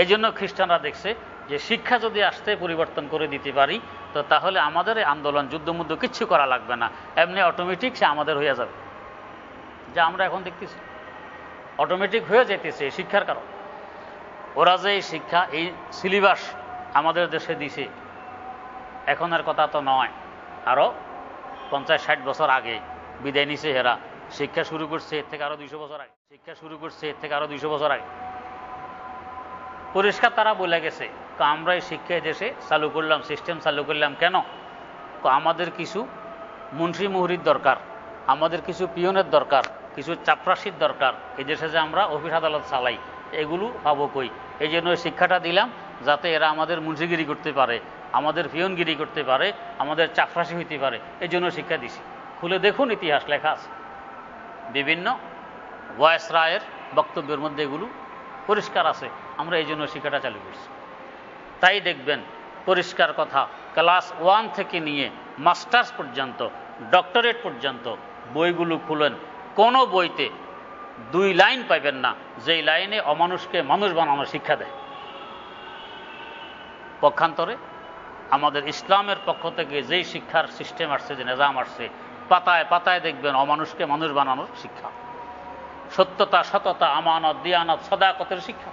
এই জন্য খ্রিস্টানরা দেখছে যে শিক্ষা যদি আসতে পরিবর্তন করে দিতে পারি, তো তাহলে আমাদের এই আন্দোলন যুদ্ধমুদ্ধ কিচ্ছু করা লাগবে না, এমনি অটোমেটিক সে আমাদের হয়ে যাবে। যা আমরা এখন দেখতেছি, অটোমেটিক হয়ে যেতেছে শিক্ষার কারণ। ওরা যে এই শিক্ষা, এই সিলেবাস আমাদের দেশে দিছে, এখন আর কথা তো নয়। আরও পঞ্চাশ ষাট বছর আগে বিদায় নিছে হেরা, শিক্ষা শুরু করছে এর থেকে আরও দুইশো বছর আগে, শিক্ষা শুরু করছে এর থেকে আরও দুইশো বছর আগে। পরিষ্কার তারা বলে গেছে আমরা এই শিক্ষায় দেশে চালু করলাম, সিস্টেম চালু করলাম কেন? আমাদের কিছু মুন্সি মুহুরির দরকার, আমাদের কিছু পিয়নের দরকার, কিছু চাপরাশির দরকার, এই দেশে যে আমরা অফিস আদালত চালাই এগুলো পাবো কই? এই জন্য শিক্ষাটা দিলাম যাতে এরা আমাদের মুন্সিগিরি করতে পারে, আমাদের পিয়নগিরি করতে পারে, আমাদের চাপরাশি হইতে পারে, এই জন্য শিক্ষা দিছি। খুলে দেখুন ইতিহাস লেখা আছে, বিভিন্ন ভয়েসরায়ের বক্তব্যের মধ্যে এগুলো পরিষ্কার আছে, আমরা এই জন্য শিক্ষাটা চালু করছি। তাই দেখবেন পরিষ্কার কথা, ক্লাস ওয়ান থেকে নিয়ে মাস্টার্স পর্যন্ত, ডক্টরেট পর্যন্ত বইগুলো খুলেন, কোনো বইতে দুই লাইন পাইবেন না যেই লাইনে অমানুষকে মানুষ বানানো শিক্ষা দেয়। পক্ষান্তরে আমাদের ইসলামের পক্ষ থেকে যেই শিক্ষার সিস্টেম আসছে, যে নিজাম আসছে, পাতায় পাতায় দেখবেন অমানুষকে মানুষ বানানোর শিক্ষা, সত্যতা, সততা, আমানত, দিয়ানত, সদাকতের শিক্ষা।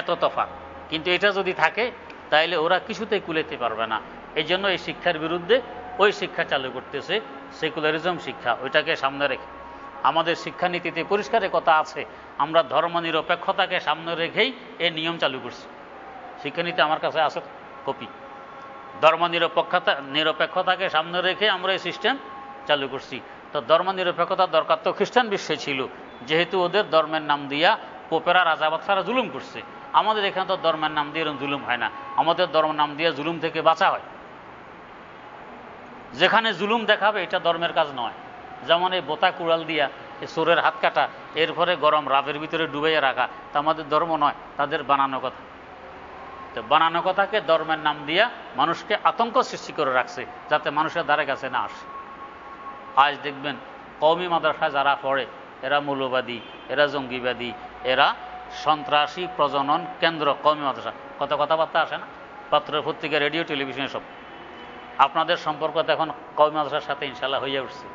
এত তফাৎ, কিন্তু এটা যদি থাকে তাহলে ওরা কিছুতেই কুলাতে পারবে না। এই জন্য এই শিক্ষার বিরুদ্ধে ওই শিক্ষা চালু করতেছে, সেকুলারিজম শিক্ষা। ওইটাকে সামনে রেখে আমাদের শিক্ষানীতিতে পরিষ্কার কথা আছে, আমরা ধর্মনিরপেক্ষতাকে সামনে রেখেই এই নিয়ম চালু করছি। শিক্ষানীতি আমার কাছে আছে কপি, ধর্মনিরপেক্ষতা নিরপেক্ষতাকে সামনে রেখে আমরা এই সিস্টেম চালু করছি। তো ধর্মনিরপেক্ষতার দরকার তো খ্রিস্টান বিশ্বে ছিল, যেহেতু ওদের ধর্মের নাম দিয়া পোপেরা, রাজাবাদশারা জুলুম করছে। আমাদের এখানে তো ধর্মের নাম দিয়ে এরকম জুলুম হয় না, আমাদের ধর্মের নাম দিয়ে জুলুম থেকে বাঁচা হয়। যেখানে জুলুম দেখাবে এটা ধর্মের কাজ নয়। যেমন এই বোতা কুড়াল দিয়া এই চোরের হাত কাটা, এরপরে গরম রাবের ভিতরে ডুবাইয়া রাখা, তা আমাদের ধর্ম নয়, তাদের বানানো কথা। তো বানানো কথাকে ধর্মের নাম দিয়া মানুষকে আতঙ্ক সৃষ্টি করে রাখছে, যাতে মানুষের ধারে কাছে না আসে। আজ দেখবেন কওমি মাদ্রাসা যারা পড়ে এরা মৌলবাদী, এরা জঙ্গিবাদী, এরা সন্ত্রাসী প্রজনন কেন্দ্র। কওমি মাদ্রাসা কত কথাবার্তা আসে না, পত্র পত্রিকা, রেডিও, টেলিভিশনে সব। আপনাদের সম্পর্ক তো এখন কওমি মাদ্রাসার সাথে ইনশাল্লাহ হয়ে উঠছে।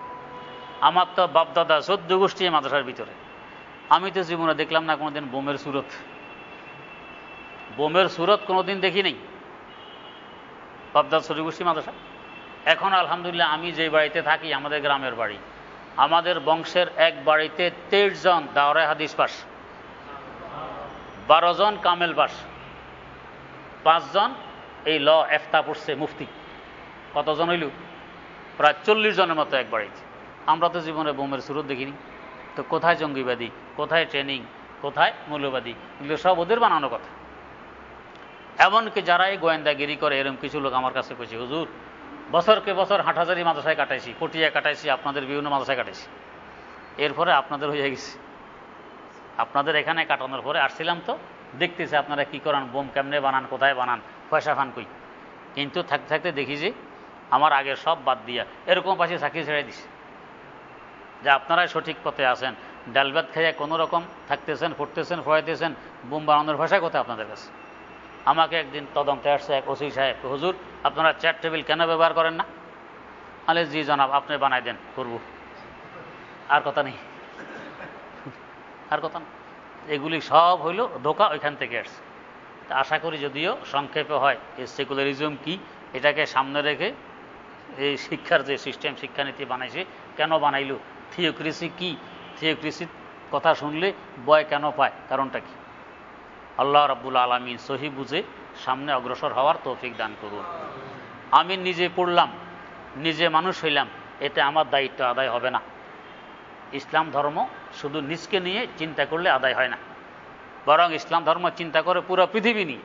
আমার তো বাপদাদা চোদ্দ গোষ্ঠী এই মাদ্রাসার ভিতরে। আমি তো জীবনে দেখলাম না কোনোদিন বোমের সুরত, বোমের সুরত কোনোদিন দেখি নেই বাপদাদা চোদ্দ গোষ্ঠী মাদ্রাসা। এখন আলহামদুলিল্লাহ আমি যে বাড়িতে থাকি, আমাদের গ্রামের বাড়ি, আমাদের বংশের এক বাড়িতে তেইশ জন দাওরায়ে হাদিস পাস, বারো জন কামেল পাস, পাঁচজন এই ল এফতা পড়ছে মুফতি। কতজন হইল? প্রায় চল্লিশ জনের মতো এক বাড়িতে। আমরা তো জীবনে বোমের সুরত দেখিনি, তো কোথায় জঙ্গিবাদী, কোথায় ট্রেনিং, কোথায় মৌলবাদী? এগুলো সব ওদের বানানো কথা। এমনকি যারা এই গোয়েন্দাগিরি করে, এরকম কিছু লোক আমার কাছে কইছে, হুজুর বছরকে বছর হাটহাজারি মাদ্রাসায় কাটাইছি, পটিয়া কাটাইছি, আপনাদের বিভিন্ন মাদ্রাসায় কাটাইছি, এরপরে আপনাদের হয়ে গেছি। আপনাদের এখানে কাটানোর পরে আসছিলাম তো দেখতেছি আপনারা কি করান, বোম কেমনে বানান, কোথায় বানান, পয়সা ফান কই। কিন্তু থাকতে থাকতে দেখি যে আমার আগে সব বাদ দিয়া এরকম পাশে চাকরি ছেড়ে দিছে, যে আপনারাই সঠিক পথে আসেন, ডালভাত খাইয়া কোনো রকম থাকতেছেন, ফুটতেছেন, ফয়াইতেছেন, বোম বানানোর ভাষা কোথায় আপনাদের কাছে? আমাকে একদিন তদন্তে আসছে এক ওসি সাহেব, হুজুর আপনারা চেয়ার টেবিল কেন ব্যবহার করেন না? আলে জি জনাব আপনি বানাই দেন, করব, আর কথা নেই, আর কথা না। এগুলি সব হইল ধোকা, ওইখান থেকে আসছে। তা আশা করি যদিও সংক্ষেপে হয় এই সেকুলারিজম কি, এটাকে সামনে রেখে এই শিক্ষার যে সিস্টেম, শিক্ষানীতি বানাইছে, কেন বানাইল? থিওক্রেসি কি, থিওক্রেসির কথা শুনলে ভয় কেন পায়, কারণটা কি? আল্লাহ রাব্বুল আলামিন সহি বুঝে সামনে অগ্রসর হওয়ার তৌফিক দান করুন। আমি নিজে পড়লাম, নিজে মানুষ হইলাম, এতে আমার দায়িত্ব আদায় হবে না। ইসলাম ধর্ম শুধু নিজকে নিয়ে চিন্তা করলে আদায় হয় না, বরং ইসলাম ধর্ম চিন্তা করে পুরো পৃথিবী নিয়ে।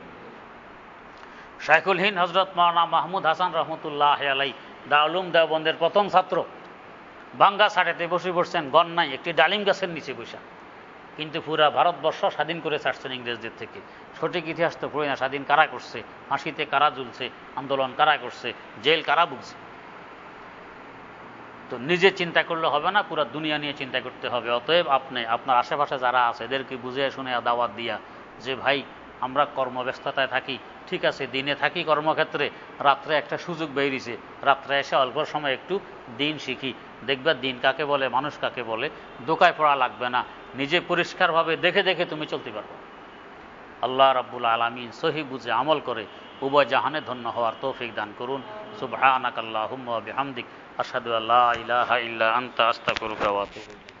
শাইখুল হিন্দ হজরত মাওলানা মাহমুদ হাসান রহমতুল্লাহ আলাই, দারুল উলুম দেওবন্দের প্রথম ছাত্র, ভাঙ্গা সাড়েতে বসে পড়ছেন গন্যায় একটি ডালিম গাছের নিচে বৈশা, কিন্তু পুরা ভারতবর্ষ স্বাধীন করে ছাড়ছেন ইংরেজদের থেকে। সঠিক ইতিহাস তো পড়ে না, স্বাধীন কারা করছে, ফাঁসিতে কারা ঝুলছে, আন্দোলন কারা করছে, জেল কারা ভুগছে। তো নিজে চিন্তা করলে হবে না, পুরো দুনিয়া নিয়ে চিন্তা করতে হবে। অতএব আপনি আপনার আশেপাশে যারা আছে এদেরকে বুঝিয়ে শুনে দাওয়াত দিয়া, যে ভাই আমরা কর্মব্যস্ততায় থাকি, ঠিক আছে, দিনে থাকি কর্মক্ষেত্রে, রাত্রে একটা সুযোগ বেরিয়েছে, রাত্রে এসে অল্প সময় একটু দিন শিখি, দেখবে দিন কাকে বলে, মানুষ কাকে বলে, দোকায় পড়া লাগবে না, নিজে পরিষ্কারভাবে দেখে দেখে তুমি চলতে পারবে। আল্লাহ রাব্বুল আলামিন সহি বুঝে আমল করে উভয় জাহানে ধন্য হওয়ার তৌফিক দান করুন। सुबहानक अल्लाहुम्मा बिहम्दिक अशहदु अल्ला इलाहा इल्ला अंता अस्तगफिरुका व अतूबु इलैक।